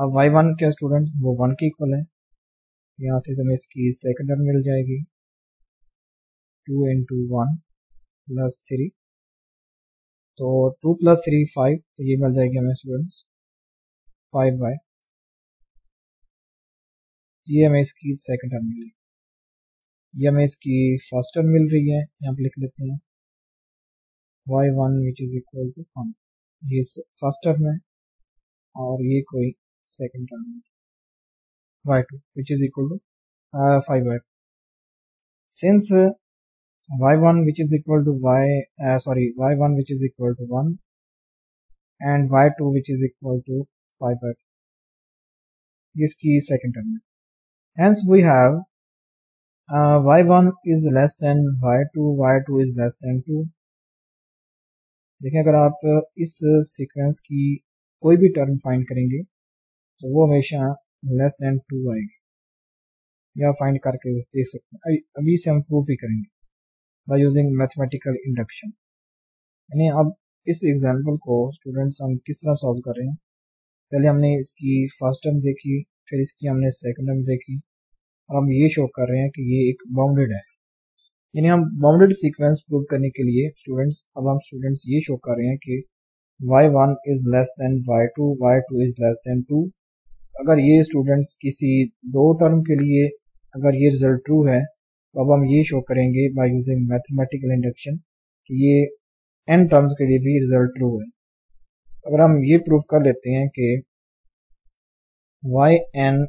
अब वाई वन क्या स्टूडेंट? वो वन के इक्वल है, यहाँ से हमें इसकी सेकेंड टर्म मिल जाएगी two into one plus three, तो टू प्लस थ्री फाइव, तो ये मिल जाएगी हमें स्टूडेंट्स फाइव बाय, ये हमें इसकी सेकेंड टर्म मिल रही, ये हमें इसकी फर्स्ट टर्म मिल रही है। यहाँ पर लिख लेते हैं y one which is equal to one, ये फर्स्ट टर्म है और ये कोई second term y two which is equal to five by. Since uh, y one which is equal to y uh, sorry y one which is equal to one and y two which is equal to five by two is key second term. Hence we have uh, y one is less than y two, y two is less than two. देखें अगर आप इस sequence की कोई भी term find करेंगे तो वो हमेशा लेस देन टू आएगी, या फाइंड करके देख सकते हैं। अभी से हम प्रूव भी करेंगे बाय यूजिंग मैथमेटिकल इंडक्शन। यानी अब इस एग्जांपल को स्टूडेंट्स हम किस तरह सॉल्व कर रहे हैं, पहले हमने इसकी फर्स्ट टर्म देखी, फिर इसकी हमने सेकेंड टर्म देखी, और हम ये शो कर रहे हैं कि ये एक बाउंडेड है। यानी हम बाउंडेड सीक्वेंस प्रूव करने के लिए स्टूडेंट्स अब हम स्टूडेंट्स ये शो कर रहे हैं कि y one is less than y two, y two is less than two. अगर ये स्टूडेंट्स किसी दो टर्म के लिए अगर ये रिजल्ट ट्रू है तो अब हम ये शो करेंगे बाय यूजिंग मैथमेटिकल इंडक्शन कि ये n टर्म्स के लिए भी रिजल्ट ट्रू है। अगर हम ये प्रूव कर लेते हैं कि yn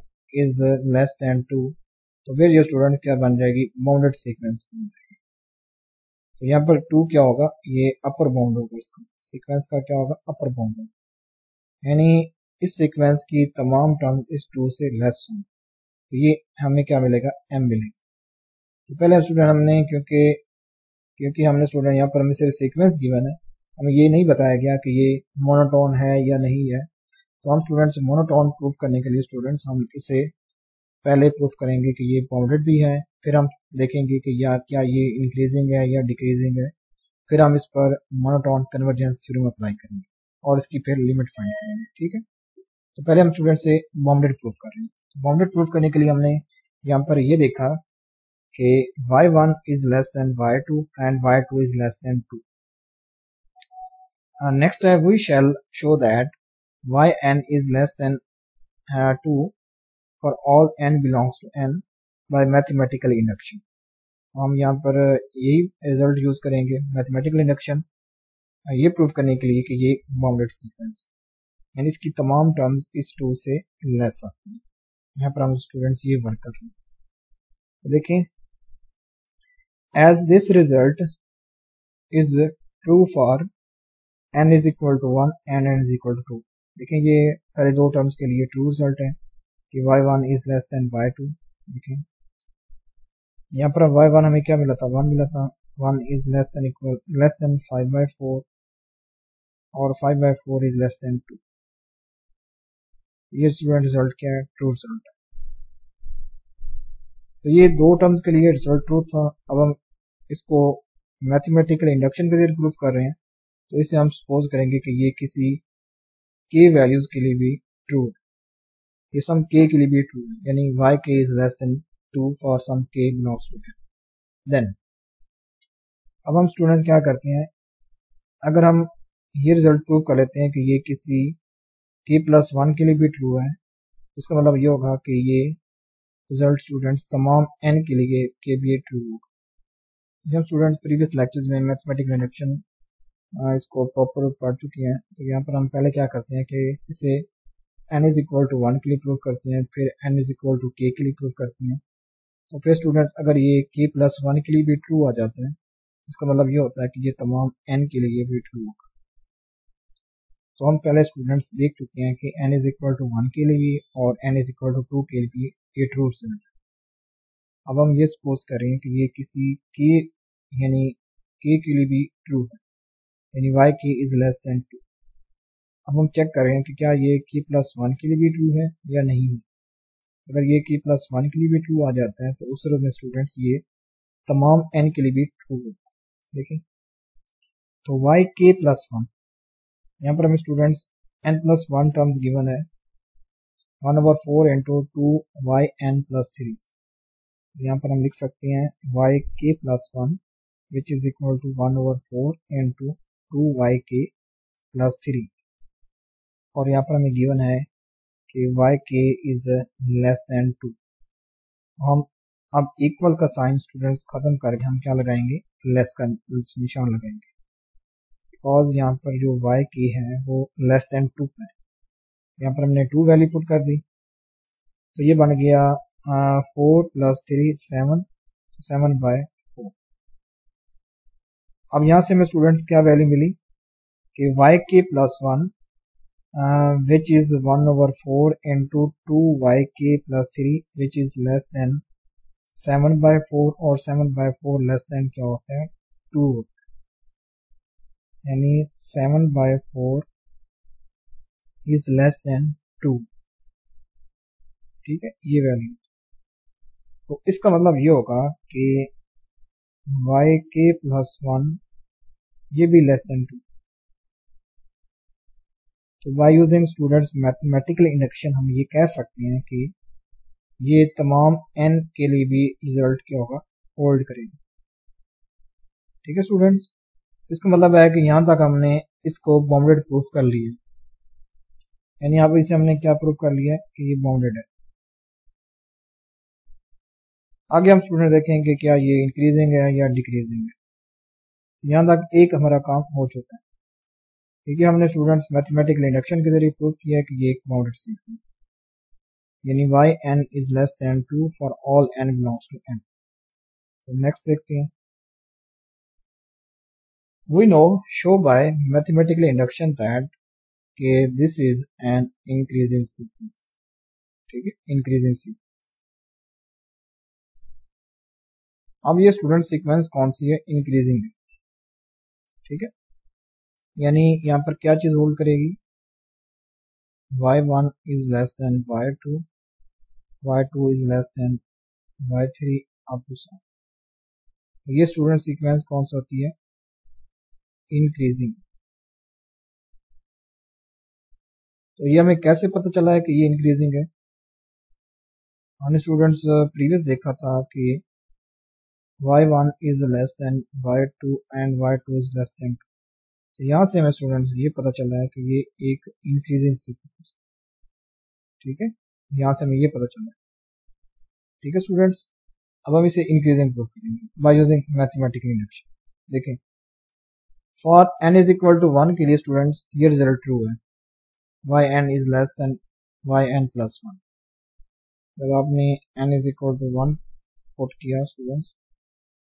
is less than two तो फिर ये स्टूडेंट क्या बन जाएगी, बाउंडेड सीक्वेंस बन जाएगी। तो यहाँ पर टू क्या होगा, ये अपर बाउंड होगा, इसका सीक्वेंस का क्या होगा, अपर बाउंड होगा। यानी इस सीक्वेंस की तमाम टर्म इस टू से लेस होंगी तो ये हमें क्या मिलेगा, m मिलेगा। तो पहले स्टूडेंट हमने क्योंकि क्योंकि हमने स्टूडेंट यहाँ पर हमें सिर्फ सीक्वेंस गिवन है, हमें ये नहीं बताया गया कि ये मोनोटोन है या नहीं है। तो हम स्टूडेंट्स मोनोटोन प्रूफ करने के लिए स्टूडेंट्स हम इसे पहले प्रूफ करेंगे कि ये बाउंडेड भी है, फिर हम देखेंगे कि या क्या ये इंक्रीजिंग है या डिक्रीजिंग है, फिर हम इस पर मोनोटोन कन्वर्जेंस थ्योरम अप्लाई करेंगे और इसकी फिर लिमिट फाइंड करेंगे। ठीक है, तो पहले हम स्टूडेंट से बाउंडेड प्रूफ कर रहे हैं। तो बाउंडेड प्रूफ करने के लिए हमने यहाँ पर ये देखा कि y one is less than y two and y two is less than two. Next है we shall show that yn is less than two for all n belongs to n by mathematical induction। तो हम यहाँ पर यही result use करेंगे mathematical induction ये prove करने के लिए कि ये बाउंडेड सीक्वेंस यानी इसकी तमाम टर्म्स इस टू से लेस आती हैं। यहाँ पर हम स्टूडेंट्स ये वर्क कर रहे हैं। तो देखें, as this result is true for n is equal to one and n is equal to two. देखें ये पहले दो टर्म्स के लिए ट्रू रिजल्ट है कि y one is less than y two। देखें यहाँ पर y one हमें क्या मिला था, वन मिला था। One is less than equal less than five by four और five by four is less than two. ये स्टूडेंट रिजल्ट क्या है, ट्रू रिजल्ट है। तो ये दो टर्म्स के लिए रिजल्ट ट्रू था। अब हम इसको मैथमेटिकल इंडक्शन के जरिए प्रूव कर रहे हैं, तो इसे हम सपोज करेंगे कि ये किसी के वैल्यूज के लिए भी ट्रू है, ये सम k के लिए भी ट्रू है। यानी y k is less than two for some k belongs to n। Then अब हम स्टूडेंट्स क्या करते हैं, अगर हम ये रिजल्ट प्रूव कर लेते हैं कि ये किसी k प्लस वन के लिए भी ट्रू है, इसका मतलब ये होगा कि ये रिजल्ट स्टूडेंट्स तमाम n के लिए के भी ट्रू होगा। हम स्टूडेंट्स प्रीवियस लेक्चर्स में मैथमेटिकल इंडक्शन इसको प्रॉपर पढ़ चुके हैं। तो यहाँ पर हम पहले क्या करते हैं कि इसे n is equal to one के लिए प्रूव करते हैं, फिर n is equal to k के लिए प्रूव करते हैं। तो फिर स्टूडेंट्स अगर ये k प्लस वन के लिए भी ट्रू आ जाता है, इसका मतलब ये होता है कि ये तमाम n के लिए भी ट्रू होगा। तो हम पहले स्टूडेंट्स देख चुके हैं कि n is equal to one के लिए और n is equal to two के लिए ये ट्रू रिजल्ट। अब हम ये सपोज कर रहे हैं कि ये किसी k यानी k के लिए भी ट्रू है, यानी y k is less than two. अब हम चेक कर रहे हैं कि क्या ये k प्लस वन के लिए भी ट्रू है या नहीं है। अगर ये k प्लस वन के लिए भी ट्रू आ जाता है तो उस रूप में स्टूडेंट्स ये तमाम n के लिए भी ट्रू होता है। देखें तो y k प्लस वन, यहाँ पर हमें students n plus one terms given है, one over four into two y n plus three. यहाँ पर हम लिख सकते हैं y k plus one which is equal to one over four into two y k plus three. और यहाँ पर हमें गिवन है कि y k is less than two. तो हम अब इक्वल का साइन स्टूडेंट्स खत्म करके हम क्या लगाएंगे, लेस का निशान लगाएंगे, बिकॉज यहाँ पर जो वाई के है वो लेस देन टू है। यहाँ पर हमने टू वैल्यू पुट कर दी तो ये बन गया four plus three seven, seven by four. अब यहां से हमें स्टूडेंट्स क्या वैल्यू मिली कि y k plus one which is one over four into two y k plus three which is less than seven by four और seven by four less than क्या होता है टू, यानी seven by four is less than two. ठीक है, ये value तो इसका मतलब ये होगा कि वाई के प्लस वन ये भी लेस देन टू। तो by using students mathematical induction हम ये कह सकते हैं कि ये तमाम एन के लिए भी रिजल्ट क्या होगा होल्ड करेगा। ठीक है स्टूडेंट्स, इसका मतलब है कि यहाँ तक हमने इसको बाउंडेड प्रूफ कर लिया, यानी यहाँ पर इसे हमने क्या प्रूफ कर लिया कि ये बाउंडेड है। आगे हम स्टूडेंट देखेंगे कि क्या ये इंक्रीजिंग है या डिक्रीजिंग है। यहाँ तक एक हमारा काम हो चुका है। देखिए हमने स्टूडेंट्स मैथमेटिकल इंडक्शन के जरिए प्रूफ किया कि ये एक बाउंडेड सीक्वेंस है, यानी y n is less than two for all n belongs to n. तो नेक्स्ट देखते हैं, we no show by mathematical induction that के this is an increasing sequence. ठीक है, इंक्रीजिंग सीक्वेंस। अब ये स्टूडेंट सीक्वेंस कौन सी है? इंक्रीजिंग है। ठीक है, यानी यहाँ पर क्या चीज होल्ड करेगी, y one is less than y two, y two is less than y three up to seven. ये स्टूडेंट सीक्वेंस कौन सी होती है? इंक्रीजिंग। तो ये हमें कैसे पता चला है कि ये इंक्रीजिंग है? हमने स्टूडेंट्स प्रीवियस देखा था कि y one is less than y two and y two is less than. यहाँ से हमें स्टूडेंट्स ये पता चला है कि ये एक इंक्रीजिंग सीक्वेंस। ठीक है, यहाँ से हमें ये पता चला है। ठीक है स्टूडेंट्स, अब हम इसे इंक्रीजिंग प्रूफ करेंगे बाय यूजिंग मैथमेटिकल इंडक्शन। देखें, for N is equal to one के लिए स्टूडेंट्स ये रिजल्ट ट्रू है, y n is less than y n plus one. अगर आपने n is equal to one put किया स्टूडेंट्स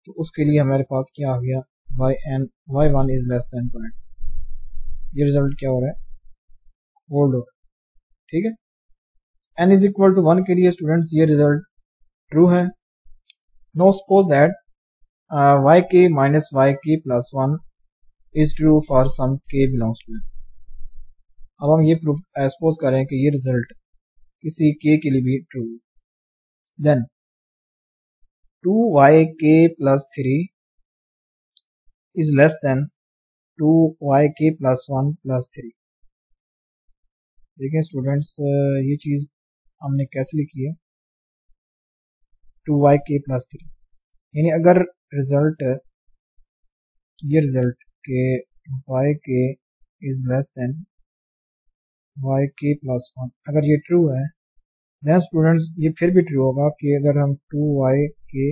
तो उसके लिए हमारे पास क्या आ गया, y n y one is less than y. ये रिजल्ट क्या हो रहा है? होल्ड हो रहा है। ठीक है, n is equal to one के लिए स्टूडेंट्स ये रिजल्ट ट्रू है। No suppose that y k minus y k plus one is true for some k belongs to. अब हम ये प्रूफ सपोज करें कि ये रिजल्ट किसी के के लिए भी ट्रू है। Then two y k plus three is less than two y k plus one plus three. देखिए स्टूडेंट्स ये चीज हमने कैसे लिखी है, two y k plus three, यानी अगर रिजल्ट ये रिजल्ट के वाई के is less than y k plus one अगर ये ट्रू है, देन स्टूडेंट्स ये फिर भी ट्रू होगा कि अगर हम two y k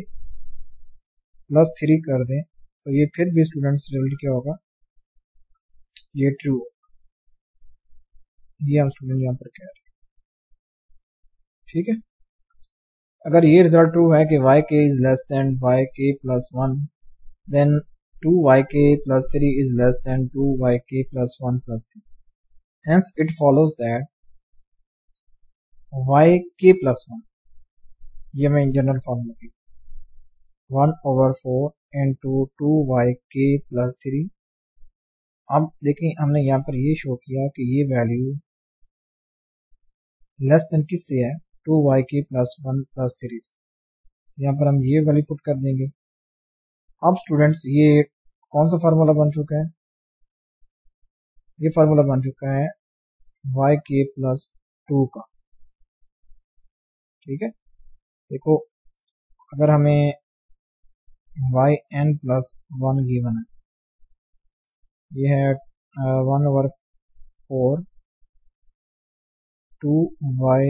plus three कर दें तो ये फिर भी स्टूडेंट्स रिजल्ट क्या होगा, ये ट्रू होगा। ये हम स्टूडेंट यहाँ पर कह रहे हैं। ठीक है, अगर ये रिजल्ट ट्रू है कि y k is less than y k plus one, then two y k plus three is less than two y k plus one plus three. Hence it follows that y k plus one, ये हमें general form लगी one over four into two y k plus three. अब देखिए हमने यहाँ पर ये show किया कि ये वैल्यू लेस देन किससे है, two y k plus one plus three से। यहाँ पर हम ये वैल्यू पुट कर देंगे। अब स्टूडेंट्स ये कौन सा फार्मूला बन चुका है? ये फार्मूला बन चुका है वाई के प्लस टू का। ठीक है, देखो अगर हमें y n plus one given है, ये है one over four two y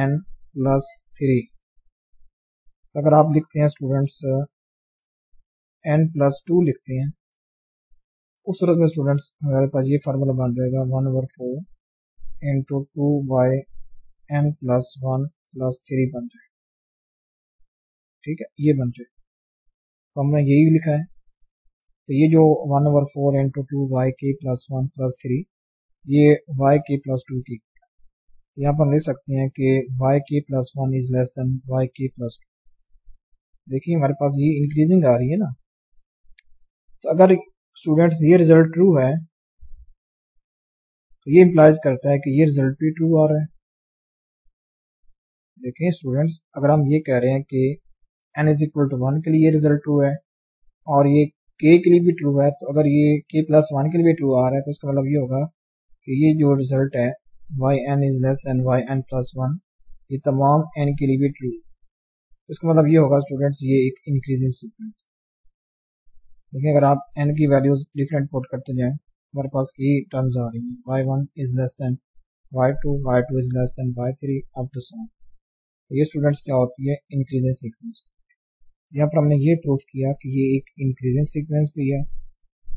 n plus three. तो अगर आप लिखते हैं स्टूडेंट्स एन प्लस टू लिखते हैं, उस सूरत में स्टूडेंट्स हमारे पास ये फार्मूला बन जाएगा one over four into two y n plus one plus three बन जाएगा। ठीक है, ये बन जाए तो हमने यही लिखा है। तो ये जो one over four into two y k plus one plus three ये वाई के प्लस टू की यहाँ पर ले सकते हैं कि y k plus one is less than y k plus two. देखिए हमारे पास ये इंक्रीजिंग आ रही है ना, तो अगर स्टूडेंट्स ये रिजल्ट ट्रू है तो ये इंप्लाइज करता है कि ये रिजल्ट भी ट्रू आ रहा है। देखें स्टूडेंट्स, अगर हम ये कह रहे हैं कि n is equal to one के लिए ये रिजल्ट ट्रू है और ये के के लिए भी ट्रू है, तो अगर ये के प्लस वन के लिए भी ट्रू आ रहा है तो इसका मतलब ये होगा कि ये जो रिजल्ट है y n is less than y n plus one ये तमाम एन के लिए भी ट्रू। इसका मतलब ये होगा स्टूडेंट्स ये एक इंक्रीजिंग सीक्वेंस। देखिए अगर आप एन की वैल्यूज डिफरेंट पुट करते जाए हमारे पास ये टर्म्स आ रही है y one is less than y two, y two is less than y three up to seven. ये स्टूडेंट्स क्या होती है इंक्रीजिंग सीक्वेंस। यहाँ पर हमने ये प्रूफ किया कि ये एक इंक्रीजिंग सीक्वेंस भी है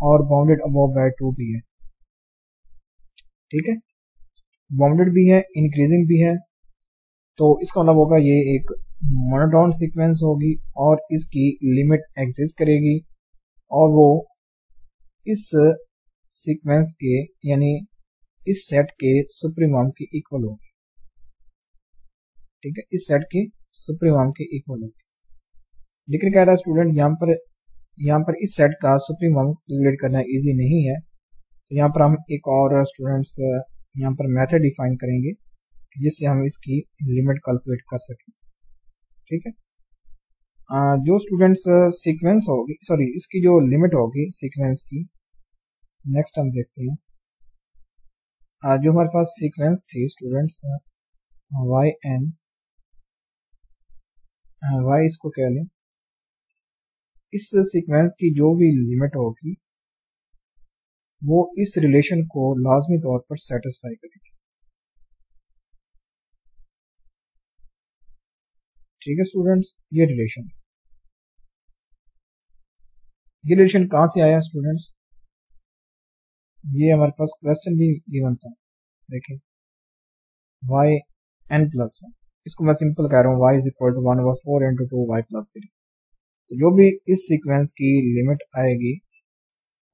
और बाउंडेड अबव बाय टू भी है। ठीक है, बाउंडेड भी है इंक्रीजिंग भी है, तो इसका मतलब होगा ये एक मोनोटोन सीक्वेंस होगी और इसकी लिमिट एग्जिस्ट करेगी और वो इस सीक्वेंस के यानी इस सेट के सुप्रीमम के इक्वल होगी। ठीक है, इस सेट के सुप्रीमम के इक्वल होगी। लेकिन कह रहा है स्टूडेंट यहाँ पर यहाँ पर इस सेट का सुप्रीमम कैलकुलेट करना इजी नहीं है, तो यहाँ पर हम एक और स्टूडेंट्स यहाँ पर मेथड डिफाइन करेंगे जिससे हम इसकी लिमिट कैलकुलेट कर सकें। ठीक है, आ, जो स्टूडेंट्स सीक्वेंस होगी सॉरी इसकी जो लिमिट होगी सीक्वेंस की नेक्स्ट हम देखते हैं। आ, जो हमारे पास सीक्वेंस थी स्टूडेंट्स वाई एन वाई इसको कह लें, इस सीक्वेंस की जो भी लिमिट होगी वो इस रिलेशन को लाजमी तौर पर सेटिस्फाई करेगी। ठीक है स्टूडेंट्स, ये रिलेशन ये रिलेशन कहाँ से आया स्टूडेंट्स, ये हमारे पास क्वेश्चन भी गिवन था। देखिए वाई एन प्लस वन, इसको मैं सिंपल कह रहा हूँ y is equal to one over four into two y plus three. तो जो भी इस सीक्वेंस की लिमिट आएगी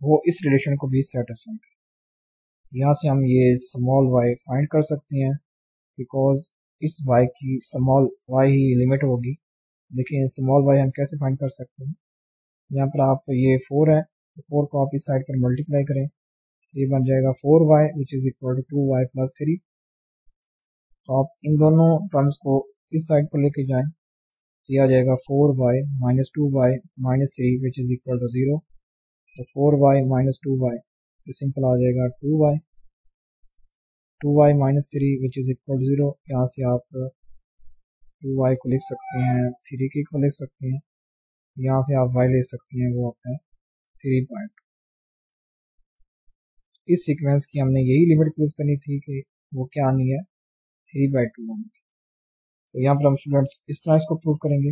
वो इस रिलेशन को भी सेटिस्फाई करेगी। यहाँ से हम ये स्मॉल वाई फाइंड कर सकते हैं बिकॉज इस वाई की स्मॉल वाई ही लिमिट होगी। लेकिन स्मॉल वाई हम कैसे फाइंड कर सकते हैं, यहाँ पर आप ये फोर है तो फोर को आप इस साइड पर मल्टीप्लाई करें, ये बन जाएगा four y which is equal to two y plus three. तो आप इन दोनों टर्म्स को इस साइड पर लेके जाएं, ये आ जाएगा four y minus two y minus three which is equal to zero. तो four y minus two y तो सिंपल आ जाएगा two y, two y minus three which is equal to zero. यहाँ से आप टू वाई को लिख सकते हैं, थ्री के को लिख सकते हैं, यहाँ से आप वाई ले सकते हैं, वो आता है थ्री बाई टू। इस सीक्वेंस की हमने यही लिमिट प्रूव करनी थी कि वो क्या आनी है थ्री बाई टू। तो यहाँ पर हम स्टूडेंट्स इस तरह इसको प्रूव करेंगे।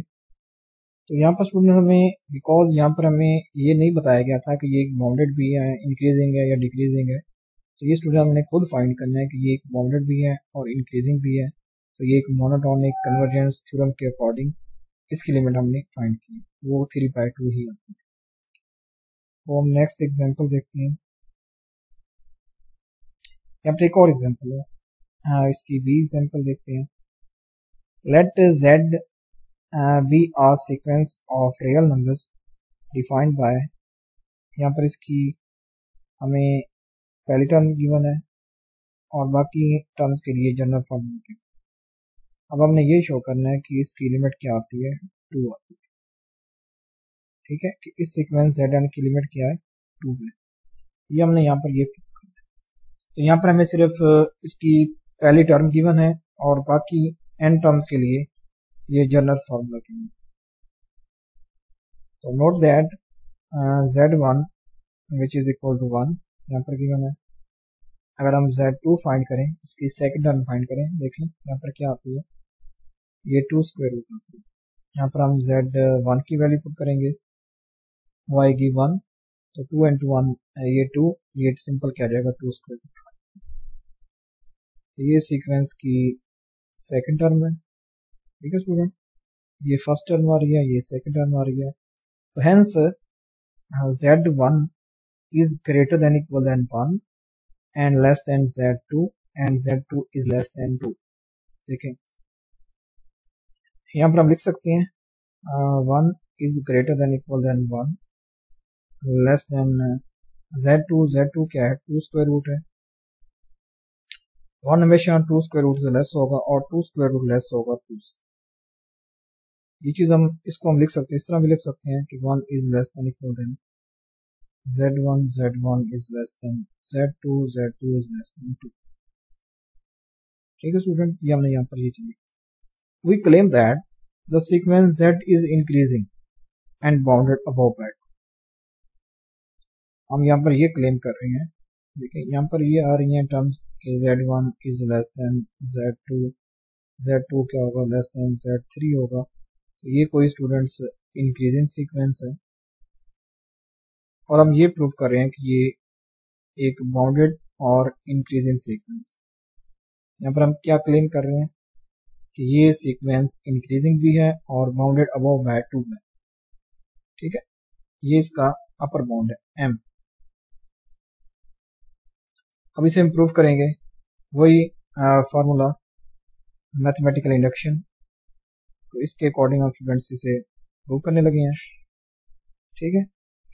तो यहाँ पर स्टूडेंट हमें बिकॉज यहाँ पर हमें ये नहीं बताया गया था कि ये एक बाउंडेड भी है इंक्रीजिंग है या डिक्रीजिंग है, तो ये स्टूडेंट हमने खुद फाइंड करना है कि ये एक बाउंडेड भी है और इंक्रीजिंग भी है। तो ये एक मोनोटोनिक कन्वर्जेंस थ्योरम के अकॉर्डिंग इसकी लिमिट हमने फाइंड की, वो थ्री बाई टू ही आती है। तो हम नेक्स्ट एग्जाम्पल देखते हैं। यहाँ पर एक और एग्जाम्पल है, हाँ इसकी भी एग्जाम्पल देखते हैं। Let z be are sequence of real numbers defined by, यहाँ पर इसकी हमें पहली टर्म गिवन है और बाकी टर्म्स के लिए जनरल फॉर्मूला। अब हमने ये शो करना है कि इसकी लिमिट क्या आती है, टू आती है। ठीक है कि इस सीक्वेंस जेड एन की लिमिट क्या है, टू है। ये हमने यहाँ पर ये तो यहाँ पर हमें सिर्फ इसकी पहली टर्म गिवन है और बाकी एन टर्म्स के लिए ये जनरल फार्मूला गिवन है। तो note that z one which is equal to one यहाँ पर गिवन है। अगर हम जेड टू फाइंड करें, इसकी सेकंड टर्म फाइंड करें, देखें यहाँ पर क्या आती है, ये टू स्क्वायर रूट आती है। यहाँ पर हम जेड वन की वैल्यू पुट करेंगे, वो आएगी वन, तो टू इंटू वन ये टू, ये सिंपल क्या जाएगा टू स्क्वायर रूट। ये सीक्वेंस की सेकंड टर्म है। ठीक है स्टूडेंट, ये फर्स्ट टर्म आ गया, ये सेकेंड टर्म आ गया, तो hence z one is greater than equal than one and less than z two and z two is less than two. देखें यहाँ पर हम लिख सकते हैं one is greater than equal than one less than z two, z two क्या है two square root है, वन हमेशा टू स्क्वायर रूट से लेस होगा और टू स्क्वायर रूट लेस होगा टू से। ये चीज हम इसको हम लिख सकते हैं, इस तरह भी लिख सकते हैं कि one is less than equal than z one, z one is less than z two, z two is less than two. ठीक है स्टूडेंट, ये हमने यहाँ पर ये चीज we claim that the sequence z is increasing and bounded above back। हम यहाँ पर ये claim कर रहे हैं, देखिए यहाँ पर ये आ रही हैं terms कि z one is less than z two, z two क्या होगा less than z three होगा, तो ये कोई students increasing sequence है और हम ये prove कर रहे हैं कि ये एक bounded और increasing sequence। यहाँ पर हम क्या claim कर रहे हैं कि ये सीक्वेंस इंक्रीजिंग भी है और बाउंडेड अबव बाय टू है। ठीक है, ये इसका अपर बाउंड है एम। अब इसे इंप्रूव करेंगे, वही फार्मूला मैथमेटिकल इंडक्शन, तो इसके अकॉर्डिंग हम स्टूडेंट्स इसे प्रूव करने लगे हैं। ठीक है,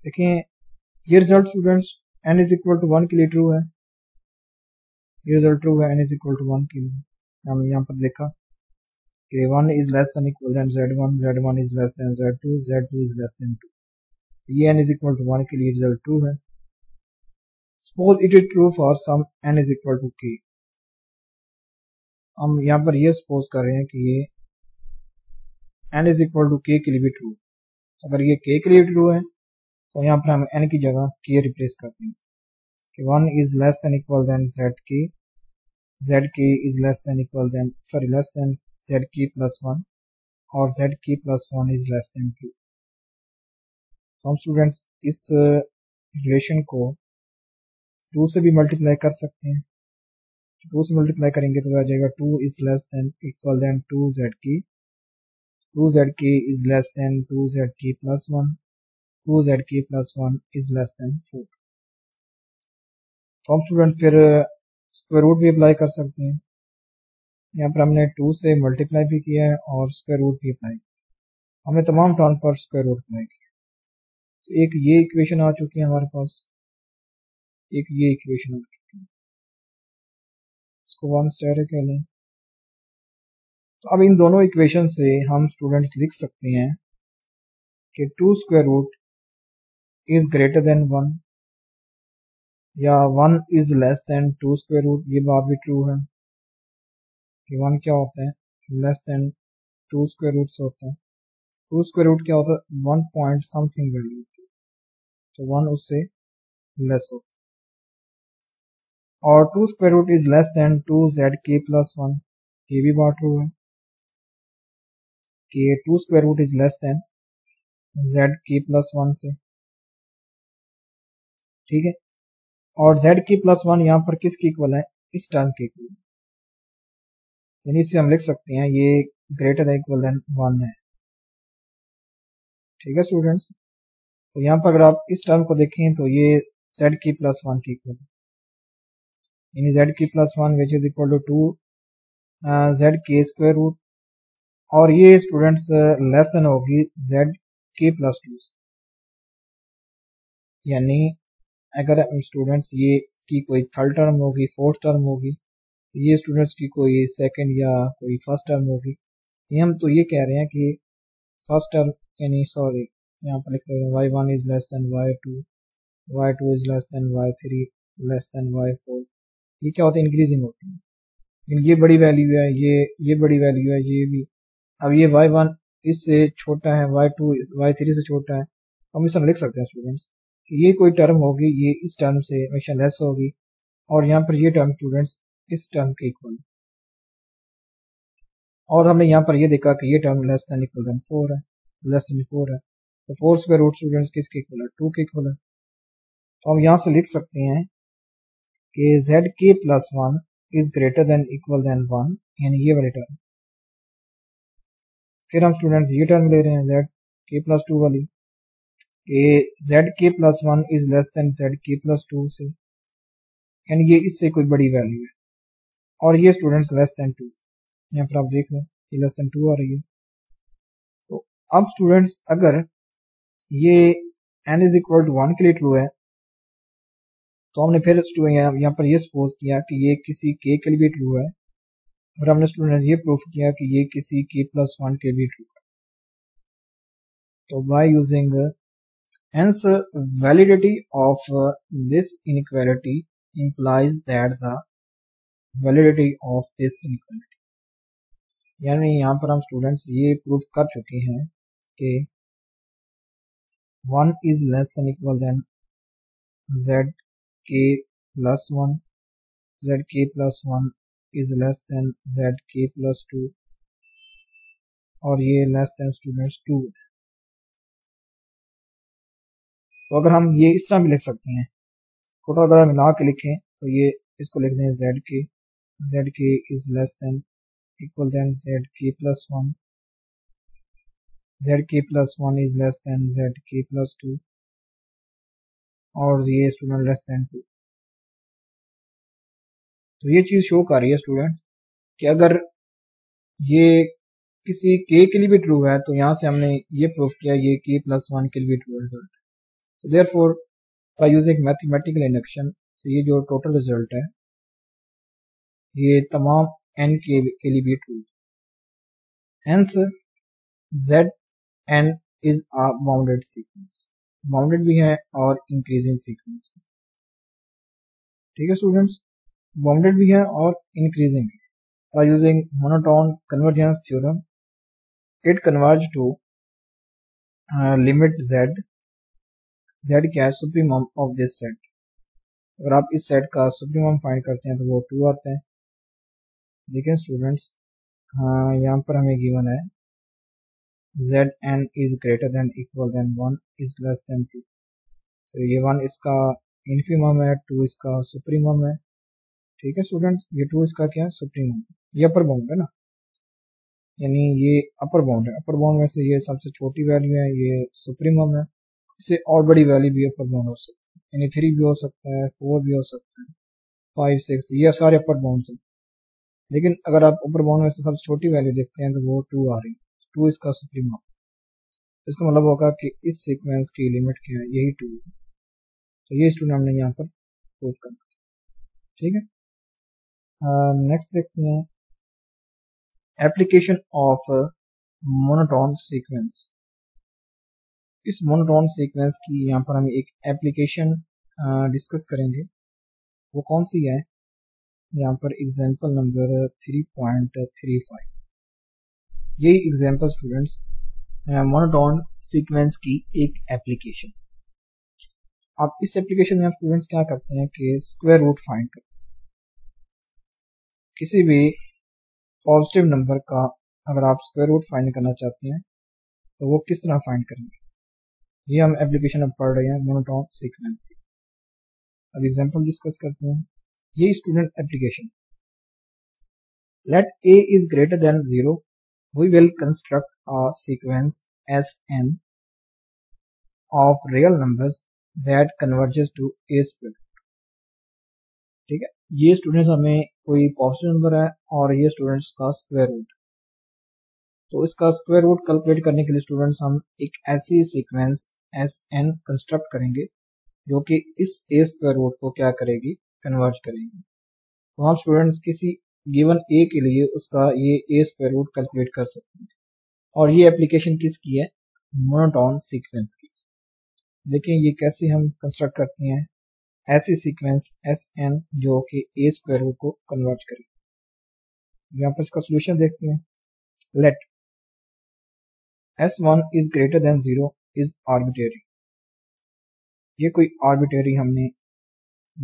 देखिए ये result students n is equal to one के लिए ट्रू है, ये रिजल्ट ट्रू है n is equal to one के लिए। हमने यहाँ पर देखा one is less than equal than z one, z one is less than z two, z two is less than two। तो ये n is equal to one के लिए रिजल्ट ट्रू है। Suppose it is true for some n is equal to k। हम यहाँ पर ये suppose कर रहे हैं कि ये n is equal to k के लिए भी ट्रू। तो अगर ये k के लिए ट्रू है तो यहाँ पर हम n की जगह k रिप्लेस करते हैं कि one is less than equal than zk, zk is less than equal than sorry less than z k plus one और z k plus one is less than two. तो हम students इस relation को to से भी multiply कर सकते हैं, टू से मल्टीप्लाई करेंगे तो आ जाएगा two is less than equal than two z k, two z k is less than two z k plus one, two z k plus one is less than four. तो हम student फिर square root भी apply कर सकते हैं, यहाँ पर हमने टू से मल्टीप्लाई भी किया है और स्क्वायर रूट भी अप्लाई, हमने तमाम टर्म पर स्क्वायर रूट अप्लाई किया। तो एक ये इक्वेशन आ चुकी है हमारे पास, एक ये इक्वेशन आ चुकी है, इसको वन स्टार कह लें। तो अब इन दोनों इक्वेशन से हम स्टूडेंट्स लिख सकते हैं कि two square root is greater than one या one is less than two square root, ये बात भी ट्रू है कि वन क्या होता है less than two square root से होता है, टू स्क्वायर रूट क्या होता है वन पॉइंट समथिंग वैल्यू होती है, तो वन उससे लेस होता है। और two square root is less than two z के प्लस वन, ये भी बात ट्रू है कि two square root is less than z के प्लस वन से। ठीक है, और जेड के प्लस वन यहाँ पर किसके इक्वल है, इस टर्म के इक्वल, यानी इससे हम लिख सकते हैं ये greater than equal than one है। ठीक है स्टूडेंट्स, तो यहाँ पर अगर आप इस टर्म को देखें तो ये जेड की प्लस वन की इक्वल है, यानी z k plus one which is equal to two z k square root, और ये स्टूडेंट्स लेस देन होगी जेड के प्लस टू से, यानी अगर स्टूडेंट्स ये इसकी कोई थर्ड टर्म होगी, फोर्थ टर्म होगी, ये स्टूडेंट्स की कोई सेकंड या कोई फर्स्ट टर्म होगी। ये हम तो ये कह रहे हैं कि फर्स्ट टर्म यानी सॉरी यहाँ पर लिख रहे हैं y one is less than y two, y two is less than y three less than y four, ये क्या होता है इंक्रीजिंग होती है, ये बड़ी वैल्यू है, ये ये बड़ी वैल्यू है, ये भी। अब ये वाई वन इससे छोटा है, वाई टू वाई थ्री से छोटा है, हम इस तरह लिख सकते हैं स्टूडेंट्स कि ये कोई टर्म होगी ये इस टर्म से हमेशा लेस होगी और यहाँ पर ये टर्म स्टूडेंट्स इस टर्म के इक्वल, और हमने यहाँ पर ये देखा कि ये term less than equal than four है, लेस देन फोर है, तो फोर स्क्वायर रूट स्टूडेंट्स किसके इक्वल है, टू के इक्वल है। तो हम यहाँ से लिख सकते हैं कि जेड के plus one is greater than equal than one, यानी ये वाले टर्म। फिर हम स्टूडेंट्स ये टर्म ले रहे हैं जेड के प्लस टू वाली, जेड के plus one is less than z के प्लस टू से, एंड ये इससे कोई बड़ी वैल्यू है, और ये स्टूडेंट्स लेस देन टू, यहाँ पर आप देख रहे हैं ये लेस देन टू आ रही है। तो अब स्टूडेंट्स अगर ये n is equal to one के लिए ट्रू है, तो हमने फिर यहाँ पर ये सपोज किया कि ये किसी के के लिए भी ट्रू है, और हमने स्टूडेंट ये प्रूफ किया कि ये किसी के प्लस वन के भी ट्रू है। तो by using hence validity of this inequality implies that the validity of this inequality, यानी यहाँ पर हम स्टूडेंट्स ये प्रूफ कर चुके हैं कि one is less than equal than z के प्लस वन, जेड के plus one is less than zk plus two, और ये less than students टू है। तो अगर हम ये इस तरह भी लिख सकते हैं, टोटल अगर मिला के लिखें तो ये इसको लिख दें zk, zk is less than equal than zk plus one, zk plus one is less than zk plus two, और ये student less than टू। तो ये चीज शो कर रही है स्टूडेंट कि अगर ये किसी के के लिए भी ट्रू है, तो यहाँ से हमने ये प्रूफ किया ये के प्लस वन के लिए भी ट्रू रिजल्ट है। Therefore by using mathematical induction, तो ये जो टोटल रिजल्ट है ये तमाम एन के के लिए भी ट्रू है। Hence z N is a bounded sequence, bounded भी है और इंक्रीजिंग सीक्वेंस, ठीक है स्टूडेंट्स, बाउंडेड भी है और इंक्रीजिंग है। By using monotone convergence theorem it converge to limit z, z क्या है सुप्रीमम ऑफ दिस सेट, अगर आप इस सेट का सुप्रीमम फाइंड करते हैं तो वो टू आते हैं। देखें स्टूडेंट्स, हाँ यहाँ पर हमें गिवन है Z N is greater than equal than one is less than two, तो ये वन इसका इन्फीमम है, टू इसका सुप्रीमम है, ठीक है स्टूडेंट्स, ये टू इसका क्या है सुप्रीमम, ये अपर बाउंड है ना, यानी ये अपर बाउंड है, अपर बाउंड में से ये सबसे छोटी वैल्यू है, ये सुप्रीमम है, इससे और बड़ी वैल्यू भी अपर बाउंड हो सकती है, यानी थ्री भी हो सकता है, फोर भी हो सकता है, फाइव सिक्स, ये सारे अपर बाउंड है। लेकिन अगर आप अपर बाउंड में से सबसे छोटी वैल्यू देखते हैं तो वो टू आ रही है, टू इसका सुप्रीमम, इसका मतलब होगा कि इस सीक्वेंस की लिमिट क्या है, यही टू है। तो ये स्टूडेंट हमने यहाँ पर प्रूफ करना, ठीक है। नेक्स्ट uh, देखते हैं एप्लीकेशन ऑफ मोनोटोन सीक्वेंस, इस मोनोटोन सीक्वेंस की यहाँ पर हम एक एप्लीकेशन डिस्कस uh, करेंगे, वो कौन सी है, यहाँ पर example number three point three five, यही एग्जाम्पल स्टूडेंट्स मोनोटोन सीक्वेंस की एक एप्लीकेशन। अब इस एप्लीकेशन में स्टूडेंट्स क्या करते हैं कि स्क्वायर रूट फाइंड करते हैं, किसी भी पॉजिटिव नंबर का अगर आप स्क्वायर रूट फाइंड करना चाहते हैं तो वो किस तरह फाइंड करेंगे, ये हम एप्लीकेशन अब पढ़ रहे हैं मोनोटोन सीक्वेंस की। अब एग्जांपल डिस्कस करते हैं, ये student application, let A is greater than zero we will construct a sequence s n of real numbers that converges to A square, ठीक है। ये स्टूडेंट्स हमें कोई पॉजिटिव नंबर है और ये स्टूडेंट्स का स्क्वायर रूट, तो इसका स्क्वायर रूट कैलकुलेट करने के लिए स्टूडेंट्स हम एक ऐसी सीक्वेंस एस एन कंस्ट्रक्ट करेंगे जो कि इस ए स्क्वायर रूट को क्या करेगी, कन्वर्ज करेगी। तो हम स्टूडेंट्स किसी गिवन ए के लिए उसका ये ए स्क्वायर रूट कैलकुलेट कर सकते हैं, और ये एप्लीकेशन किसकी है, मोनोटोन सीक्वेंस की। देखिए ये कैसे हम कंस्ट्रक्ट करते हैं ऐसी सीक्वेंस एस एन जो कि ए स्क्वायर रूट को कन्वर्ट करेगी। यहाँ पर इसका सोल्यूशन देखते हैं, let s one is greater than zero is arbitrary, ये कोई आर्बिटरी हमने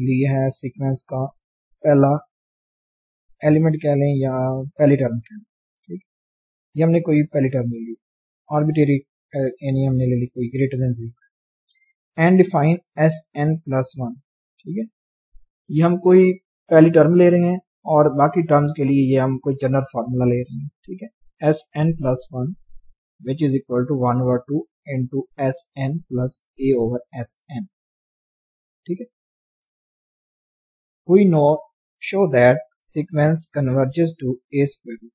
लिया है सीक्वेंस का पहला एलिमेंट कह लें या पहली टर्म कह लें, ठीक, ये हमने कोई पहली टर्म ले ली आर्बिटरी, यानी हमने ले ली कोई greater than zero, and define s N plus one, ठीक है, ये हम कोई पहली टर्म ले रहे हैं और बाकी टर्म्स के लिए ये हम कोई जनरल फार्मूला ले रहे हैं, ठीक है, S N plus one which is equal to one over two into Sn plus A over Sn. ठीक है? We know show that sequence converges to A square root.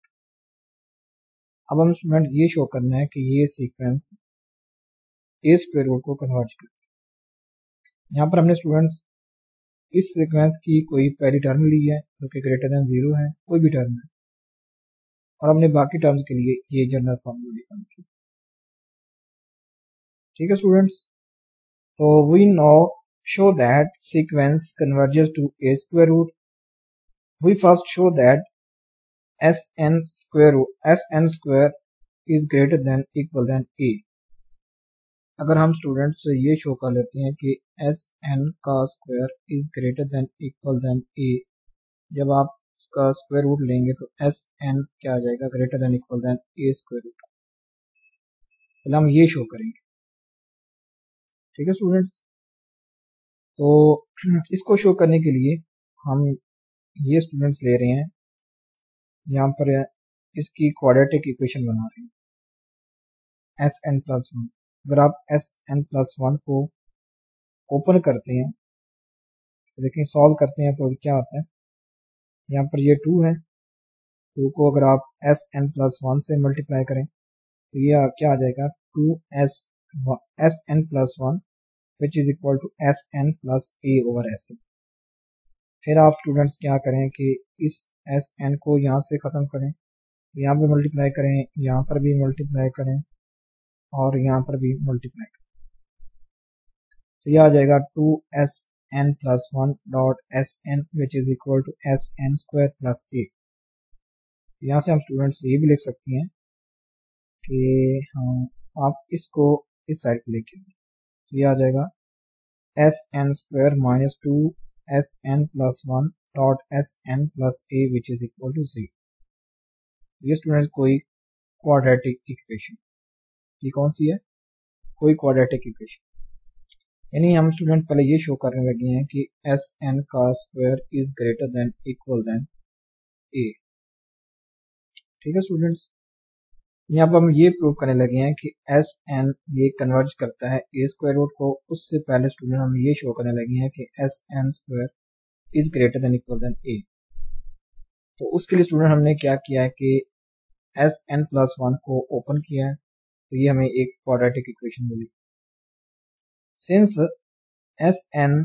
अब हम स्टूडेंट ये शो करना है कि ये सीक्वेंस ए स्क्वायर रूट को कन्वर्ज करता है। यहाँ पर हमने स्टूडेंट्स इस सीक्वेंस की कोई पहली टर्म ली है जो कि ग्रेटर देन जीरो है, कोई भी टर्म है, और हमने बाकी टर्म्स के लिए ये जनरल फॉर्मूला डिफाइन किया। ठीक है स्टूडेंट्स, तो we no show that sequence converges to A square root. We first show that Sn square root, Sn square is greater than equal than A। अगर हम स्टूडेंट्स ये शो कर लेते हैं कि Sn का square is greater than equal than A, जब आप इसका स्क्वायर रूट लेंगे तो Sn क्या आ जाएगा, greater than equal than A square root. पहले हम ये शो करेंगे। ठीक है स्टूडेंट्स, तो इसको शो करने के लिए हम ये स्टूडेंट्स ले रहे हैं, यहाँ पर इसकी क्वाड्रेटिक इक्वेशन बना रहे हैं Sn प्लस वन। अगर आप Sn प्लस वन को ओपन करते हैं तो देखिए सॉल्व करते हैं तो क्या आता है, यहाँ पर ये टू है, टू को अगर आप Sn प्लस वन से मल्टीप्लाई करें तो ये क्या आ जाएगा, two s Sn plus one which is equal to Sn plus A over Sn। फिर आप स्टूडेंट्स क्या करें कि इस Sn को यहाँ से ख़त्म करें, यहाँ पर मल्टीप्लाई करें, यहाँ पर भी मल्टीप्लाई करें और यहाँ पर भी मल्टीप्लाई करें, तो यह आ जाएगा two Sn plus one dot Sn which is equal to Sn square plus A। यहाँ से हम स्टूडेंट्स ये भी लिख सकते हैं कि हाँ, आप इसको इस साइड पर लिखें तो यह आ जाएगा Sn square minus two Sn plus one dot Sn plus A which is equal to zero. ये स्टूडेंट कोई क्वाड्रेटिक इक्वेशन, ये कौन सी है, कोई क्वाड्रेटिक इक्वेशन, यानी हम स्टूडेंट पहले ये शो करने लगे हैं कि Sn का square is greater than equal than A। ठीक है स्टूडेंट्स, यहाँ पर हम ये प्रूव करने लगे हैं कि Sn ये कन्वर्ज करता है A स्क्वायर रूट को। उससे पहले स्टूडेंट हम ये शो करने लगे हैं कि Sn square is greater than equal than A। तो उसके लिए स्टूडेंट हमने क्या किया है कि Sn प्लस वन को ओपन किया है, तो ये हमें एक क्वाड्रेटिक इक्वेशन मिली। Since Sn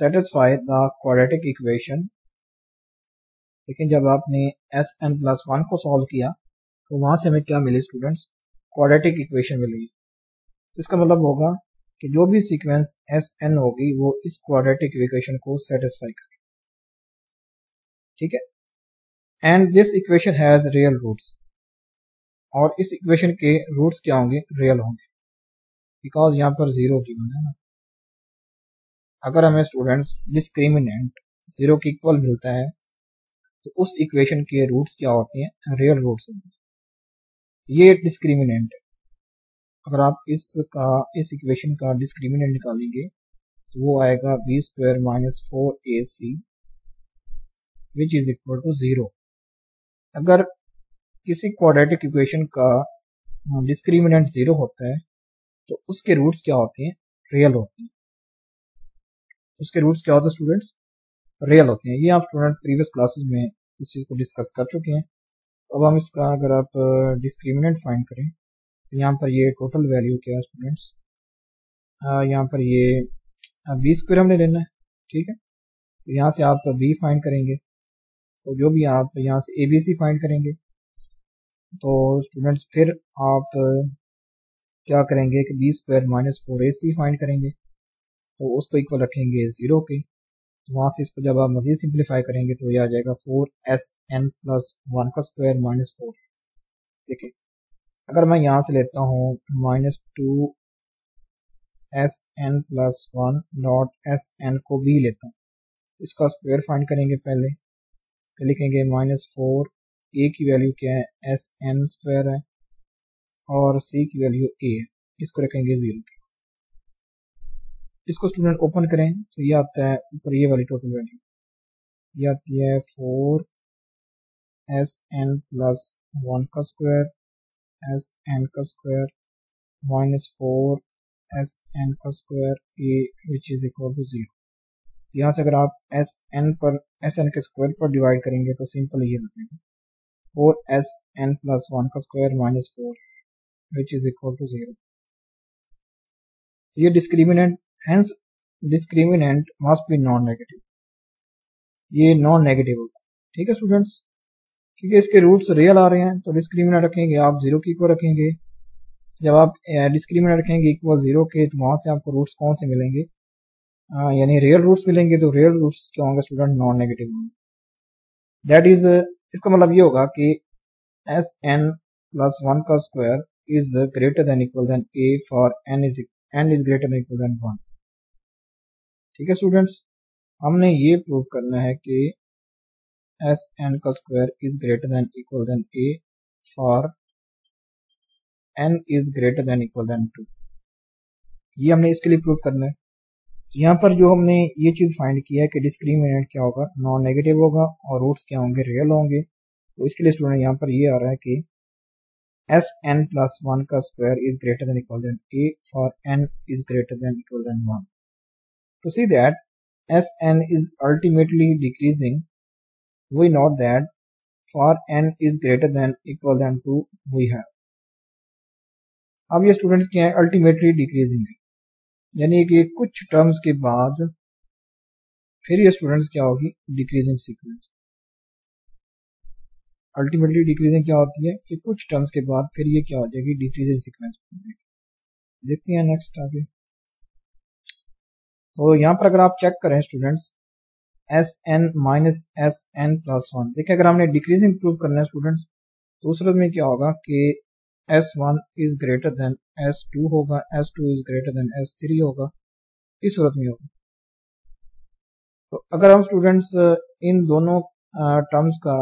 satisfy the quadratic equation, लेकिन जब आपने Sn प्लस वन को सॉल्व किया तो वहां से हमें क्या मिली स्टूडेंट्स, क्वाड्रेटिक इक्वेशन मिली। तो इसका मतलब होगा कि जो भी सीक्वेंस Sn होगी वो इस क्वाड्रेटिक इक्वेशन को सेटिस्फाई करेगी। ठीक है, and this equation has real roots, और इस इक्वेशन के रूट्स क्या होंगे, रियल होंगे, बिकॉज यहाँ पर जीरो गिवन है ना। अगर हमें स्टूडेंट्स डिस्क्रिमिनेंट जीरो के इक्वल मिलता है तो उस इक्वेशन के रूट्स क्या होते हैं, रियल रूट्स होते हैं। ये डिस्क्रिमिनेंट है, अगर आप इसका इस इक्वेशन का डिस्क्रिमिनेंट निकालेंगे तो वो आएगा B square minus four A C which is equal to zero. अगर किसी क्वाड्रेटिक इक्वेशन का डिस्क्रिमिनेंट जीरो होता है तो उसके रूट्स क्या होते हैं, रियल होते हैं। उसके रूट्स क्या होते हैं स्टूडेंट्स, रियल होते हैं। ये आप स्टूडेंट प्रीवियस क्लासेज में इस चीज को डिस्कस कर चुके हैं। अब हम इसका अगर आप डिस्क्रिमिनेंट फाइंड करें तो यहाँ पर ये टोटल वैल्यू क्या है स्टूडेंट्स, यहाँ पर ये बी स्क्वायर हमने लेना है। ठीक है, तो यहाँ से आप बी फाइंड करेंगे, तो जो भी आप यहाँ से ए बी सी फाइंड करेंगे तो स्टूडेंट्स फिर आप क्या करेंगे कि B square minus four A C find करेंगे, तो उसको इक्वल रखेंगे जीरो के। तो वहाँ से इसको जब आप मजीद सिंप्लीफाई करेंगे तो यह आ जाएगा four s N plus one का स्क्वायर माइनस फोर। ठीक है, अगर मैं यहाँ से लेता हूँ minus two S N plus one dot S n को भी लेता हूँ, इसका स्क्वायर फाइंड करेंगे। पहले तो लिखेंगे माइनस फोर ए की वैल्यू क्या है, एस एन स्क्वायर है, और सी की वैल्यू ए है, इसको रखेंगे जीरो। इसको स्टूडेंट ओपन करें तो ये आता है ऊपर ये वाली टोटल वैल्यू, ये आती है four s N plus one का स्क्वायर s n का square minus four s n का square a which is equal to zero. यहाँ से अगर आप s n पर s n के square पर divide करेंगे तो सिंपल ये बनेगा four s n plus one का square minus four which is equal to zero. ये discriminant, hence discriminant must be non-negative. ये non-negative होगा. ठीक है स्टूडेंट्स, क्योंकि इसके रूट्स रियल आ रहे हैं तो डिस्क्रिमिनेट रखेंगे आप जीरो के इक्वल रखेंगे. जब आप डिस्क्रिमिनेट रखेंगे इक्वल जीरो के तो वहां से आपको रूट्स कौन से मिलेंगे, यानी रियल रूट्स मिलेंगे. तो रियल रूट्स क्या होंगे स्टूडेंट, नॉन नेगेटिव होंगे. दैट इज, इसका मतलब ये होगा कि एस एन प्लस वन का square is greater than equal than A for N is n is greater than equal than one. ठीक है स्टूडेंट्स, हमने ये प्रूव करना है कि एस एन का square is greater than equal than A for N is greater than equal than two. ये हमने इसके लिए प्रूव करना है. तो यहाँ पर जो हमने ये चीज फाइंड किया है कि डिस्क्रिमिनेंट क्या होगा, नॉन नेगेटिव होगा और रूट्स क्या होंगे, रियल होंगे. तो इसके लिए स्टूडेंट यहाँ पर ये आ रहा है कि एस एन प्लस वन का square is greater than equal than A for N is greater than equal than one. To see that s N is ultimately decreasing, we note that for n is greater than equal than two we have. अब ये students क्या है, ultimately decreasing है, यानी कि कुछ terms के बाद फिर ये स्टूडेंट्स क्या होगी, डिक्रीजिंग सीक्वेंस. अल्टीमेटली डिक्रीजिंग क्या होती है कि कुछ टर्म्स के बाद फिर ये क्या हो जाएगी, डिक्रीजिंग सीक्वेंस. देखते हैं नेक्स्ट आगे. तो यहाँ पर अगर आप चेक करें students S N minus S N plus one, देखिए अगर हमने डिक्रीजिंग प्रूव करना है स्टूडेंट्स तो उस में क्या होगा कि S one is greater than S two होगा, S two is greater than S three होगा, इस सूरत में होगा. तो अगर हम स्टूडेंट्स इन दोनों टर्म्स का